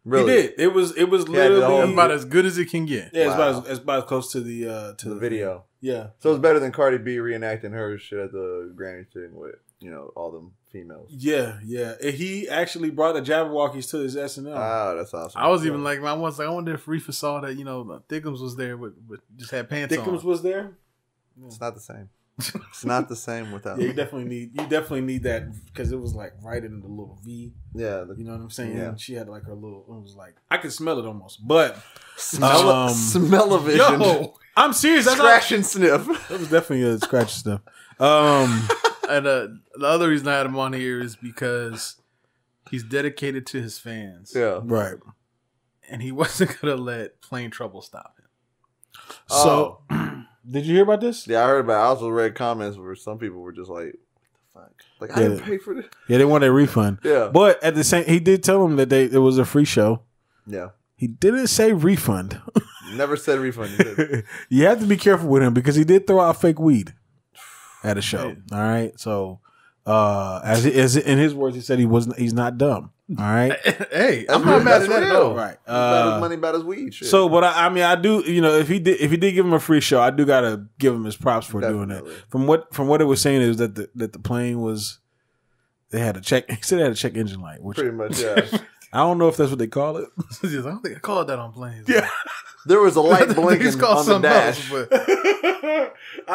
Really, he did. It was literally about as good as it can get. Yeah, wow. it's about as close to the video. Yeah, so it's better than Cardi B reenacting her shit at the Grammy thing with you know all them females. Yeah, yeah. And he actually brought the Jabberwockies to his SNL. Oh, that's awesome. I was even like, I wonder if Reefa saw that. You know, Thickums was there with just had pants on. Thickums was there. Yeah. It's not the same. It's not the same without. Yeah, you definitely need that because it was like right in the little V. Yeah, you know what I'm saying. Yeah. She had like her little. It was like I could smell it almost, but smell-o-vision. Yo, I'm serious. That's scratch and sniff. That was definitely a scratch and sniff. And the other reason I had him on here is because he's dedicated to his fans. Yeah, right. And he wasn't gonna let Plain Trouble stop him. So, did you hear about this? Yeah, I heard about it. I also read comments where some people were just like, "What the fuck? Like, I didn't pay for this." Yeah, they want a refund. Yeah, but at the same, he did tell them that it was a free show. Yeah, he didn't say refund. Never said refund. You have to be careful with him because he did throw out fake weed at a show. Man. All right, so as in his words, he said he's not dumb. All right. Hey, I'm not mad at that though. Right. About his money, about his weed. Shit. So, but I mean, I do. You know, if he did give him a free show, I do gotta give him his props for doing that. From what it was saying is that the plane was, they had a check. He said they had a check engine light. Which, pretty much, yeah. I don't know if that's what they call it. I don't think I called that on planes. Yeah. There was a light blinking on the dash. I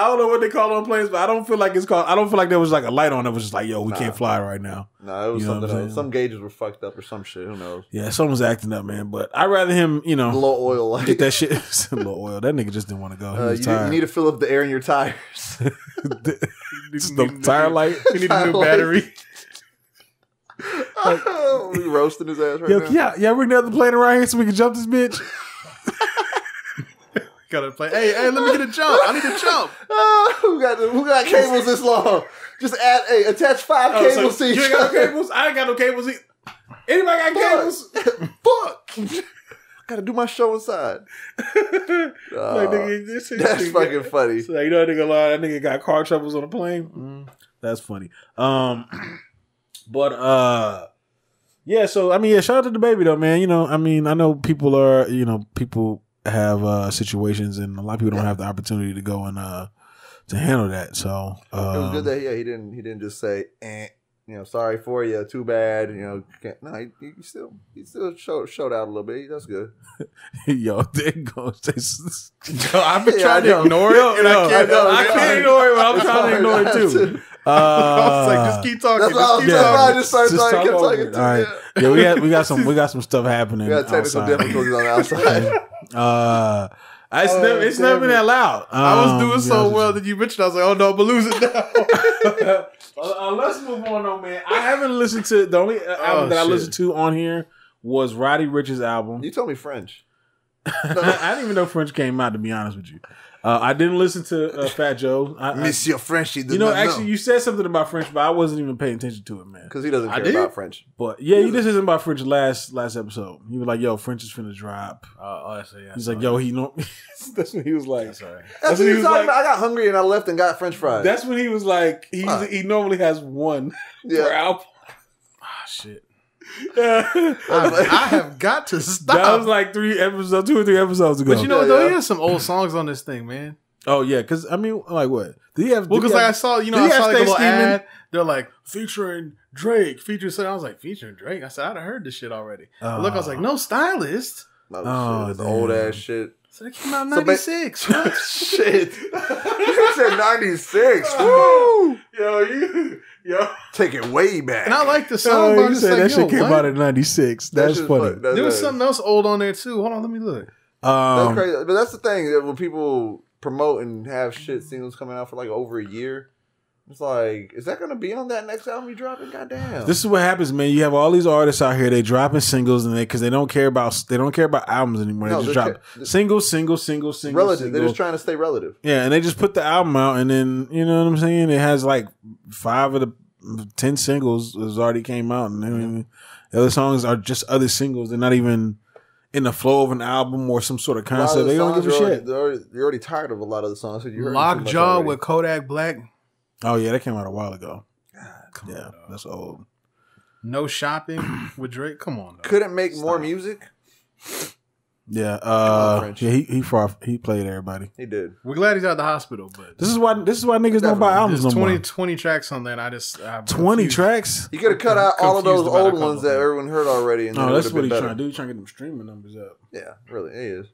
don't know what they call it on planes, but I don't feel like it's called. I don't feel like there was like a light on that was just like, yo, we can't fly right now. No, it was something else. Some gauges were fucked up or some shit. Who knows? Yeah, someone's acting up, man. But I'd rather him, you know, low oil light. Get that shit. Low oil. That nigga just didn't want to go. You need to fill up the air in your tires. The tire light. You need a new battery. Like, we roasting his ass right now. Yeah, bring another plane around here so we can jump this bitch. Gotta play. Hey, let me get a jump. I need a jump. Who got cables this long? Just add, attach 5 cables to each. You ain't got no cables? I ain't got no cables either. Anybody got cables? Fuck. I gotta do my show inside. Like, nigga, that's fucking funny. So, you know that nigga lied. That nigga got car troubles on a plane. That's funny. But yeah, so I mean, yeah, shout out to the baby though, man. You know, I mean, I know people are, you know, people have situations, and a lot of people don't have the opportunity to go and to handle that. So it was good that he didn't just say, you know, sorry for you, too bad, you know. No, he still showed out a little bit. That's good. Yo, there goes this. Yo, I've been trying to ignore it, and I can't ignore it, but I'm trying to ignore it too. I was like, just keep talking. I just started talking. Right. Yeah, we got some stuff happening. We got technical difficulties on the outside. It's never been that loud. I was doing so well that you mentioned. I was like, oh no, I'm losing now. Let's move on, though, man. I haven't listened to the only album that I listened to on here was Roddy Ricch's album. You told me French. I didn't even know French came out, to be honest with you. I didn't listen to Fat Joe. Monsieur Frenchy. You know, actually, you said something about French, but I wasn't even paying attention to it, man. Because he doesn't care about French. But yeah, this isn't about French. Last episode, he was like, "Yo, French is finna drop." He's like, "Yo, he know." That's when he was like, "That's what he was talking about." I got hungry and I left and got French fries. That's when he was like, "He normally has one per album." Ah, shit. Yeah. I have got to stop. That was like 2 or 3 episodes ago. But you know, he has some old songs on this thing, man. Oh yeah, because I mean, like what? Did he have? Well, because like I saw, you know, I saw like a little ad. They're like featuring Drake, I was like, featuring Drake. I said I'd have heard this shit already. Look, I was like, no stylist. Oh, shit, old ass shit. So it came out 96. Shit. You said 96. Woo! Yo. Take it way back. And I like the song. You said that shit came out in 96. That's funny. There was something else old on there too. Hold on, let me look. That's crazy. But that's the thing that when people promote and have shit singles coming out for like over a year. It's like, is that going to be on that next album you dropping? Goddamn! This is what happens, man. You have all these artists out here; they dropping singles, and because they don't care about albums anymore. No, they just drop single. Relative. They're just trying to stay relative. Yeah, and they just put the album out, and then you know what I'm saying. It has like 5 of the 10 singles has already came out, and the other songs are just other singles. They're not even in the flow of an album or some sort of concept. They don't give a shit. You're already tired of a lot of the songs. Lockjaw with Kodak Black. Oh yeah, that came out a while ago. God, yeah, that's old. No Shopping with Drake. Come on, though. Couldn't make more music. Yeah, he played everybody. He did. We're glad he's out of the hospital, but this is why niggas don't buy albums no more. 20 tracks on that. I 20 tracks. You could have cut out all of those old ones that everyone heard already. And that's what he's trying to do. He's trying to get them streaming numbers up. Yeah, really, he is.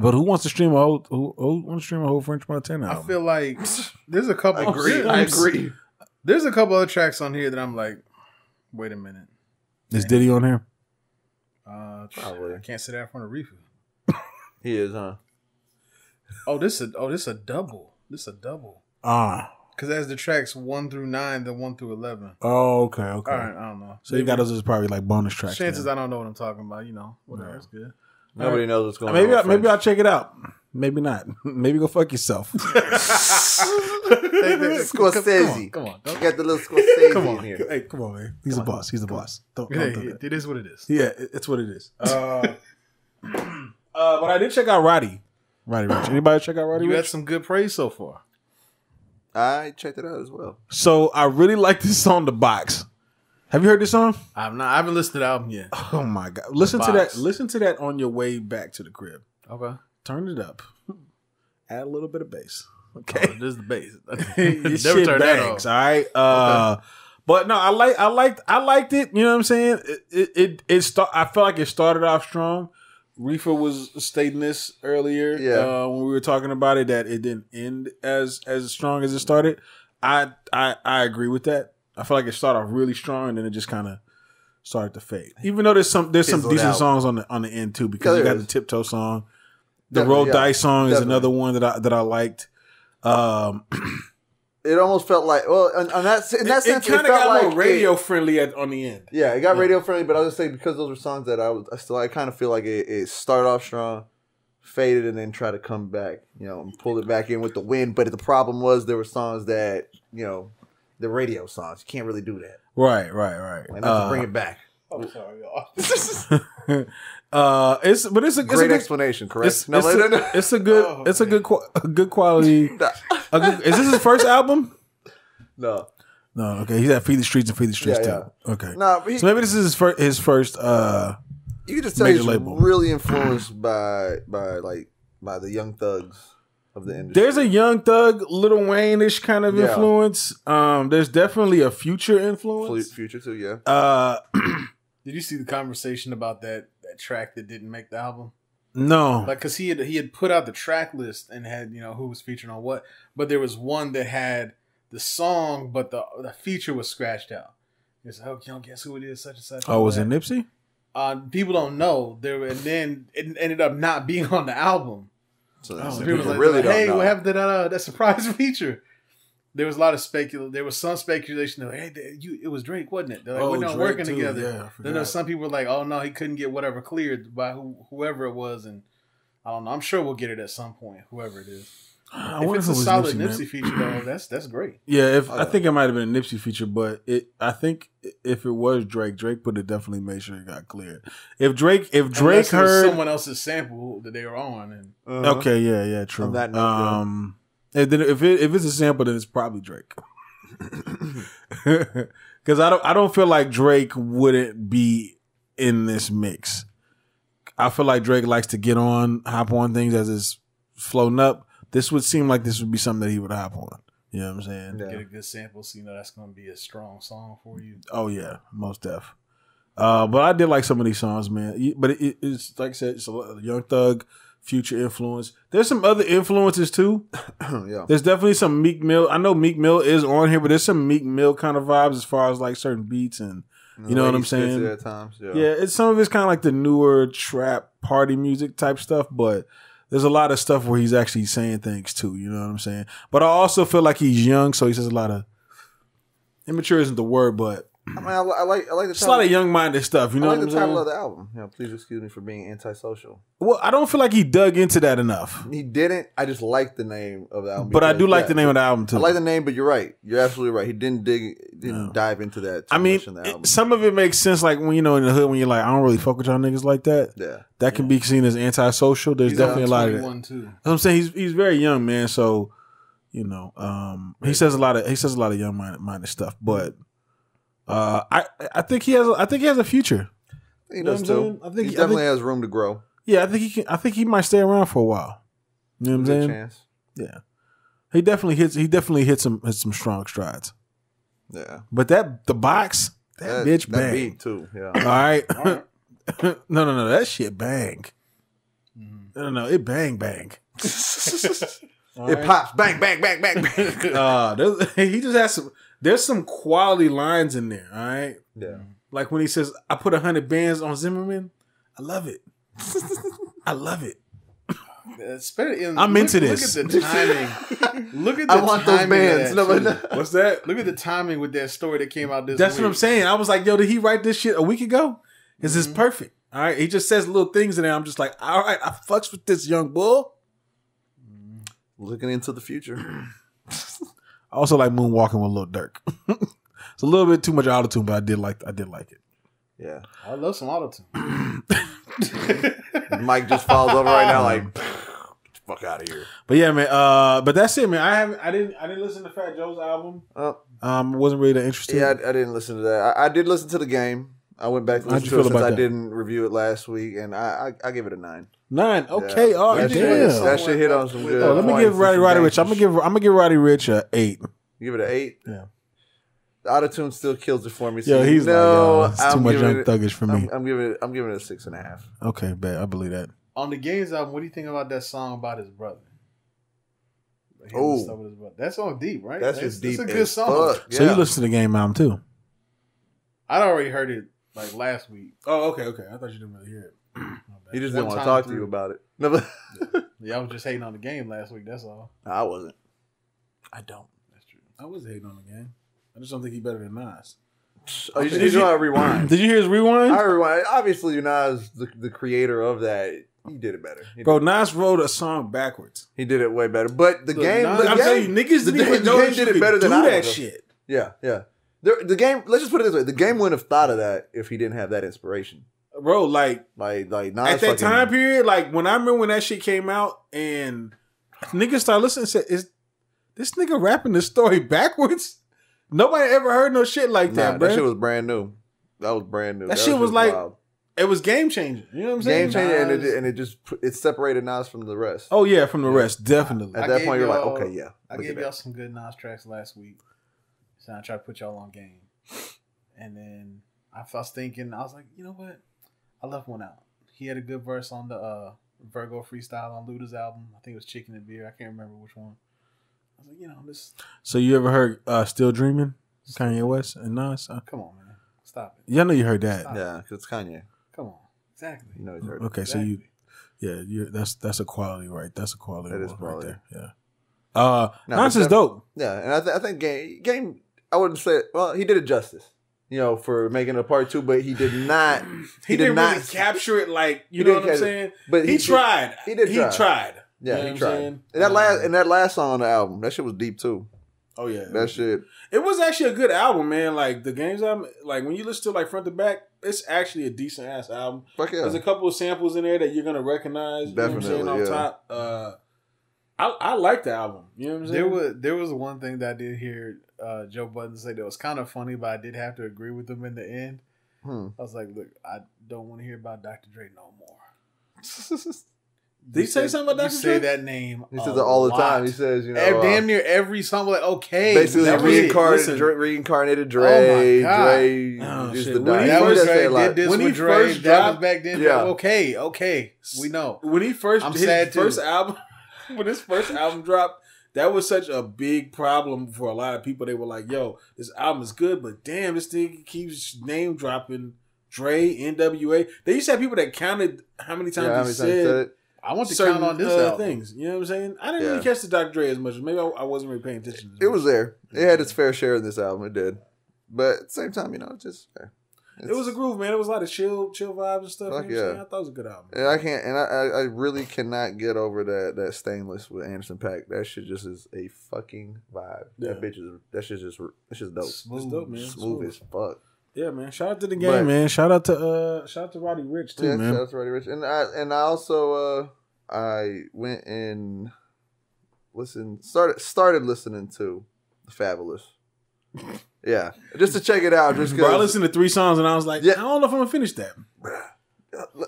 But who wants to stream a whole? Who wants to stream a whole French Montana album? I feel like there's a couple. I agree. There's a couple other tracks on here that I'm like, wait a minute. Is Diddy on here? Probably. I can't sit down in front of Reefer. He is, huh? Oh, this is a double. This is a double. Because that's the tracks 1 through 9, then 1 through 11. Oh, okay. All right, I don't know. So you got those as probably like bonus tracks. Chances I don't know what I'm talking about. You know, whatever. It's good. Nobody knows what's going on. Maybe I'll check it out. Maybe not. Maybe go fuck yourself. Scorsese. Come on. You got the little Scorsese in here. Hey, come on, man. He's the boss. He's the boss. Don't do that. It is what it is. Yeah, it's what it is. But I did check out Roddy. Roddy Ricch. Anybody check out Roddy Ricch? You had some good praise so far. I checked it out as well. So I really like this song, The Box. Have you heard this song? I've not. I haven't listened to the album yet. Oh my God. Listen to that. Listen to that on your way back to the crib. Okay. Turn it up. Add a little bit of bass. Okay. Oh, this is the bass. Never turn that off. All right. Okay. But no, I liked it. You know what I'm saying? I felt like it started off strong. Reefer was stating this earlier when we were talking about it, that it didn't end as strong as it started. I agree with that. I feel like it started off really strong and then it just kind of started to fade. Even though there's some decent songs on the end too, because you got the Tiptoe song. The Roll Dice song is another one that I liked. It almost felt like, well, in that sense, it kind of got more radio friendly on the end. Yeah, it got radio friendly, but I was just saying, because those were songs that I kind of feel like it started off strong, faded, and then tried to come back, and pulled it back in with the wind. But the problem was there were songs that, the radio songs, you can't really do that. Right. And to bring it back. I'm sorry, y'all. It's a great explanation, correct? It's a good quality. Is this his first album? No. Okay, he's at Feed the Streets and Feed the Streets too. Yeah. Okay, so maybe this is his first. You can just tell he's really influenced by the Young Thugs of the industry. There's a Young Thug, Lil Wayne-ish kind of influence. There's definitely a Future influence. Future too, yeah. Did you see the conversation about that track that didn't make the album? No, because he had put out the track list and had who was featured on what, but there was one that had the song, but the feature was scratched out. It's like, oh, y'all guess who it is, such and such. Oh, was it Nipsey? People don't know there, and then it ended up not being on the album. So people really don't know. Hey, what happened to that surprise feature? There was a lot of speculation. There was some speculation that, hey, it was Drake, wasn't it? They're like, we're not Drake working together. Yeah, then there's some people were like, oh no, he couldn't get whatever cleared by whoever it was, and I don't know. I'm sure we'll get it at some point, whoever it is. If it's a solid Nipsey feature, though, that's great. Yeah, I think it might have been a Nipsey feature, but I think if it was Drake would have definitely made sure it got cleared. If Drake heard someone else's sample that they were on, and okay, yeah, true. On that note, and then if it's a sample, then it's probably Drake. Because I don't feel like Drake wouldn't be in this mix. I feel like Drake likes to hop on things as it's floating up. This would seem like this would be something that he would hop on. You know what I'm saying? Yeah. Get a good sample, so that's going to be a strong song for you. Oh yeah, most def. But I did like some of these songs, man. But it's like I said, it's a Young Thug, Future influence. There's some other influences too. Yeah. There's definitely some Meek Mill. I know Meek Mill is on here, but there's some Meek Mill kind of vibes as far as like certain beats and you know what I'm saying? At times, yeah, it's some of it's kind of like the newer trap party music type stuff, but there's a lot of stuff where he's actually saying things too, you know what I'm saying? But I also feel like he's young, so he says a lot of immature isn't the word, but I mean, I like the title. It's a lot of young-minded stuff, you know. I like what I'm saying? Title of the album. You know, please excuse me for being antisocial. Well, I don't feel like he dug into that enough. He didn't. I just like the name of the album. But I do like the name of the album too. I like the name, but you're right. You're absolutely right. He didn't dive into that. I mean, some of it makes sense, like when in the hood, when you're like, I don't really fuck with y'all niggas like that. Yeah, that can be seen as antisocial. He's definitely a lot of that. Too. I'm saying he's very young, man. So he says a lot of young-minded stuff, but. I think he has a future. He does too. I think he has room to grow. Yeah, I think he can. I think he might stay around for a while. You know what I'm saying? Chance. Yeah, he definitely hits. He definitely hits some strong strides. Yeah, but the box that bitch bang beat too. Yeah. All right. No, that shit bang. No, it bang. It pops bang. He just has some. There's some quality lines in there, all right? Yeah. Like when he says, I put 100 bands on Zimmerman. I love it. I love it. I'm into this. Look at the timing. I want those bands. No. What's that? Look at the timing with that story that came out this week. That's what I'm saying. I was like, yo, did he write this shit a week ago? Because it's perfect, all right? He just says little things in there. I'm just like, all right, I fucks with this young bull. Looking into the future. I also like moonwalking with Lil Durk. It's a little bit too much autotune, but I did like it. Yeah. I love some autotune. Mike just falls over right now like, get the fuck out of here. But yeah, man, but that's it, man. I didn't listen to Fat Joe's album. Wasn't really that interested. Yeah, I didn't listen to that. I did listen to The Game. I went back to listen to it since I didn't review it last week, and I give it a 9. 9, okay, yeah. All right, damn. That shit hit on some good. Oh, let me give Roddy Ricch. I'm gonna give Roddy Ricch a 8. You give it an 8? Yeah. The autotune still kills it for me. So yeah, he's like, it's too much young thuggish for me. I'm giving it a 6.5. Okay, bet. I believe that. On The Game's album, what do you think about that song about his brother? Oh, that song deep, right? That's just deep. It's a good song. Yeah. So you listen to The Game album too? I'd already heard it like last week. Oh, okay. I thought you didn't really hear it. He just didn't want to talk to you about it. No, yeah, I was just hating on The Game last week. That's all. No, I wasn't. I don't. That's true. I was hating on The Game. I just don't think he's better than Nas. Oh, you know, I rewind. Did you hear his rewind? I rewind. Obviously, Nas, the creator of that, he did it better. Bro, Nas wrote a song backwards. He did it way better. But The Game, I'm telling you, niggas didn't even know he did it better than I do that shit. Yeah, yeah. The Game. Let's just put it this way: The Game wouldn't have thought of that if he didn't have that inspiration, bro. Like Nas at that time period. Like when I remember when that shit came out and niggas started listening, and said, "Is this nigga rapping this story backwards?" Nobody ever heard no shit like that, bro. That shit was brand new. That was brand new. That shit was like, wild. It was game changing. You know what I'm saying? Game changing, and it separated Nas from the rest. Oh yeah, from the rest, definitely. At that point, you're like, okay, yeah. I gave y'all some good Nas tracks last week. So I tried to put y'all on game. And then I was thinking, I was like, you know what? I left one out. He had a good verse on the Virgo freestyle on Luda's album. I think it was Chicken and Beer. I can't remember which one. I was like, you know, this. So you ever heard Still Dreaming? Kanye West and Nas? Come on, man. Stop it. Yeah, I know you heard that. Stop yeah, because it's Kanye. Come on. Exactly. You know he's heard it. So that's a quality, right? That's a quality. That is quality. Right there. Yeah. Nas is dope. Yeah, and I think Game, I wouldn't say, well, he did it justice, you know, for making it a part two, but he did not. he didn't really capture it like, you know what I'm saying? But he tried. He tried. Yeah, he tried. And that last song on the album, that shit was deep too. Oh yeah, that shit. It was actually a good album, man. Like The Game's album, like when you listen to like front to back, it's actually a decent ass album. Fuck yeah. There's a couple of samples in there that you're gonna recognize. Definitely, you know what I'm saying, on top. I like the album. You know what I'm saying? There was one thing that I did hear Joe Budden say that was kind of funny, but I did have to agree with him in the end. I was like, look, I don't want to hear about Dr. Dre no more. Did he say something about Dr. Dre? He say that name. He says it all the time. He says, you know, damn near every song. Like, okay, basically reincarnated Dre. Oh my God. Dre used to die. That was Dre. Did this when he first dropped back then. Yeah. Like, okay, we know. When he first his first album dropped, that was such a big problem for a lot of people. They were like, yo, this album is good, but damn, this thing keeps name dropping Dre, NWA. They used to have people that counted how many times he said, I want to count on this album. Things. You know what I'm saying? I didn't really catch the Dr. Dre as much. Maybe I wasn't really paying attention. It was there. It had its fair share in this album. It did. But at the same time, you know, it's just fair. It was a groove, man. It was a lot of chill vibes and stuff. Like, you know what I'm saying? I thought it was a good album. And I really cannot get over that Stainless with Anderson .Paak. That shit just is a fucking vibe. Yeah. That shit's just dope. Smooth. It's dope, man. Smooth as fuck. Yeah, man. Shout out to The Game, man. Shout out to Roddy Ricch too, man. Shout out to Roddy Ricch. And I also I went and started listening to the Fabulous. Yeah, just to check it out. Just bro, I listened to 3 songs and I was like, I don't know if I'm gonna finish that.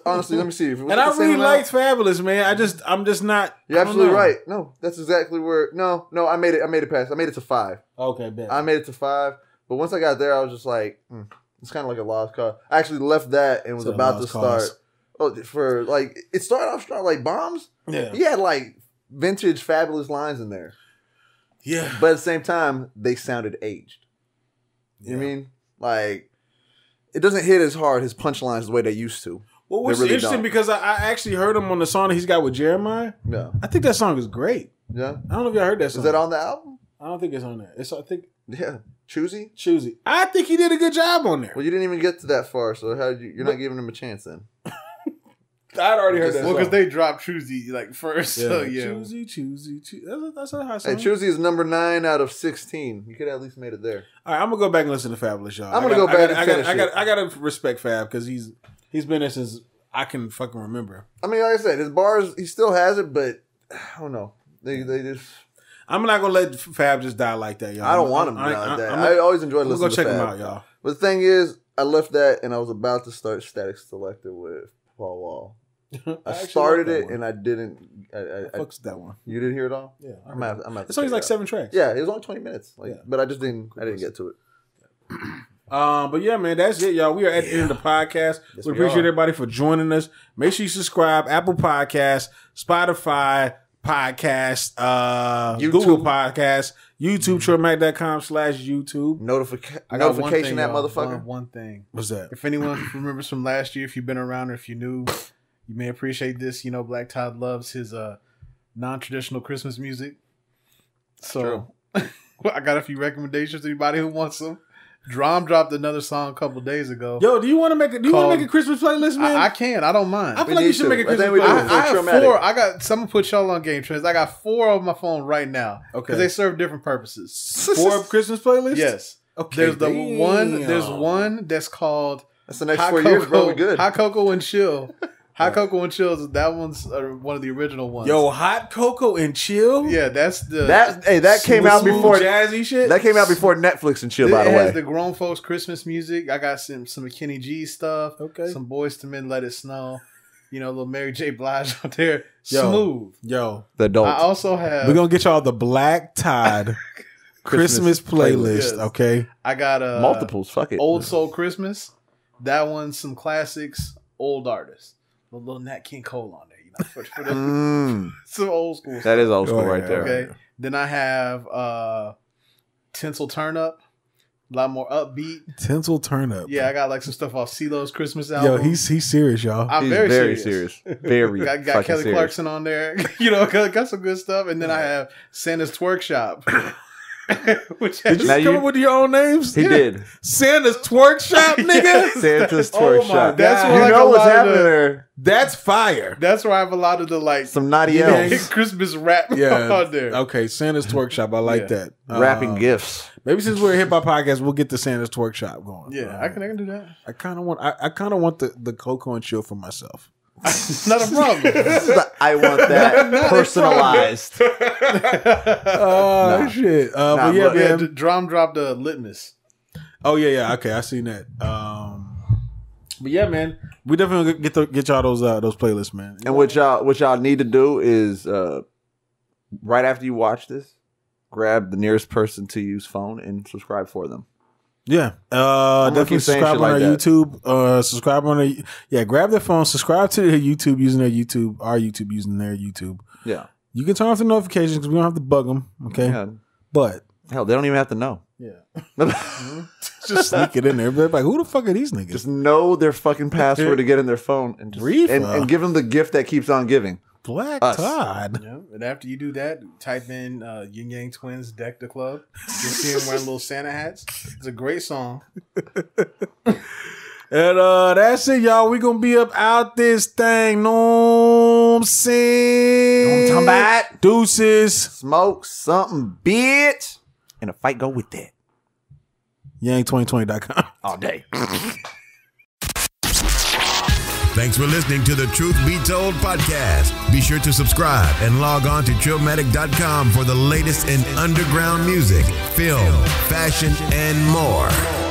Honestly, let me see. And I really liked Fabulous, man. I'm just not. You're absolutely right. No, that's exactly where. No, I made it past. I made it to 5. Okay, bet. I made it to 5, but once I got there, I was just like, it's kind of like a lost cause. I actually left that and was about to start. Oh, for like it started off strong, like bombs. Yeah, he had like vintage Fabulous lines in there. Yeah, but at the same time, they sounded aged. You know what I mean? Like, it doesn't hit as hard, his punchlines, the way they used to. Well, which is really interesting because I actually heard him on the song that he's got with Jeremiah. Yeah. I think that song is great. Yeah. I don't know if y'all heard that song. Is that on the album? I don't think it's on there. It's, I think... Yeah. Choosy. I think he did a good job on there. Well, you didn't even get to that far, so how did you're not giving him a chance then. I'd already heard that. Well, because they dropped Choosy like first. Yeah. So, yeah. Choosy. That's a high song. And Choosy is number 9 out of 16. You could have at least made it there. All right, I'm gonna go back and listen to Fabulous, y'all. I'm gonna go back and finish it. I gotta respect Fab because he's been there since I can fucking remember. I mean, like I said, his bars he still has it, but I don't know. They just. I'm not gonna let Fab just die like that, y'all. I don't want him to die like that. I always enjoy listening to Fab. Go check him out, y'all. But the thing is, I left that and I was about to start Static Selector with Paul Wall. I started it and I didn't. I fucked that one. You didn't hear it all? Yeah, I'm out. It's only like 7 tracks. Yeah, it was only 20 minutes. Like, yeah. But I just didn't. I didn't get to it. But yeah, man, that's it, y'all. We are at the end of the podcast. Yes, we appreciate everybody for joining us. Make sure you subscribe. Apple Podcasts, Spotify Podcasts, Google Podcasts, YouTube, Trillmatic.com/YouTube. Notification that motherfucker. One thing. What's that? If anyone remembers from last year, if you've been around or if you knew, you may appreciate this. You know, Black Todd loves his non-traditional Christmas music. So I got a few recommendations to anybody who wants them. Drum dropped another song a couple days ago. Yo, do you want to make a Christmas playlist, man? I can. I don't mind. I feel like you should make a Christmas playlist. I have Traumatic. 4. I got. Someone put y'all on Game Trends. I got 4 on my phone right now. Okay, because they serve different purposes. 4 Christmas playlists. Yes. Okay. There's one. There's one that's called. That's the next 4 years, bro. We good. Hot Cocoa and Chill. Hot Cocoa and Chill. That one's one of the original ones. Yo, Hot Cocoa and Chill. Yeah, that's the that came out before jazzy shit. That came out before Netflix and Chill. By the way, it has the grown folks Christmas music. I got some McKinney G stuff. Okay, some Boyz II Men, Let It Snow. You know, little Mary J. Blige out there. Yo, smooth. Yo, the adult. I also have. We're gonna get y'all the Black Tide Christmas playlist. Yes. Okay, I got multiples. Fuck it. Old Soul Christmas. That one's some classics, old artists. A little Nat King Cole on there, you know, for the, some old school stuff. That is old school right there. Okay. Then I have Tinsel Turn Up, a lot more upbeat. Tinsel Turn Up. Yeah, I got like some stuff off CeeLo's Christmas album. Yo, he's serious, y'all. He's very serious. Very. I got Kelly serious. Clarkson on there. You know, got some good stuff. And then I have Santa's Twerk Shop. Which did you come up with your own names? He did. Santa's Twerk Shop, nigga. Santa's Twerk Shop. That's where you know what's happening there. That's fire. That's where I have a lot of the like some naughty elves Christmas rap on there. Okay, Santa's Twerk Shop. I like that. Rapping gifts. Maybe since we're a hip hop podcast, we'll get the Santa's Twerk Shop going. Yeah, I can do that. I kind of want the Cocoa and Chill for myself. Not a problem. I want that personalized. Oh shit! But yeah, man. Drum dropped a Litmus. Oh yeah. Okay, I seen that. But yeah, man, we definitely get y'all those playlists, man. And what y'all need to do is right after you watch this, grab the nearest person to you's phone and subscribe for them. Yeah, definitely subscribe on our YouTube. Subscribe on our grab their phone, subscribe to their YouTube using their YouTube, our YouTube using their YouTube. Yeah, you can turn off the notifications because we don't have to bug them. Okay, but hell, they don't even have to know. Yeah, just sneak it in there. Everybody's like, who the fuck are these niggas? Just know their fucking password to get in their phone and just and give them the gift that keeps on giving. Black Todd. Yeah. And after you do that, type in Yin Yang Twins Deck the Club. You'll see them wearing little Santa hats. It's a great song. And that's it, y'all. We gonna be up out this thing. No, I'm saying. Don't come back. Deuces. Smoke something, bitch. And a fight go with that. Yang2020.com all day. Thanks for listening to the Truth Be Told podcast. Be sure to subscribe and log on to Trillmatic.com for the latest in underground music, film, fashion, and more.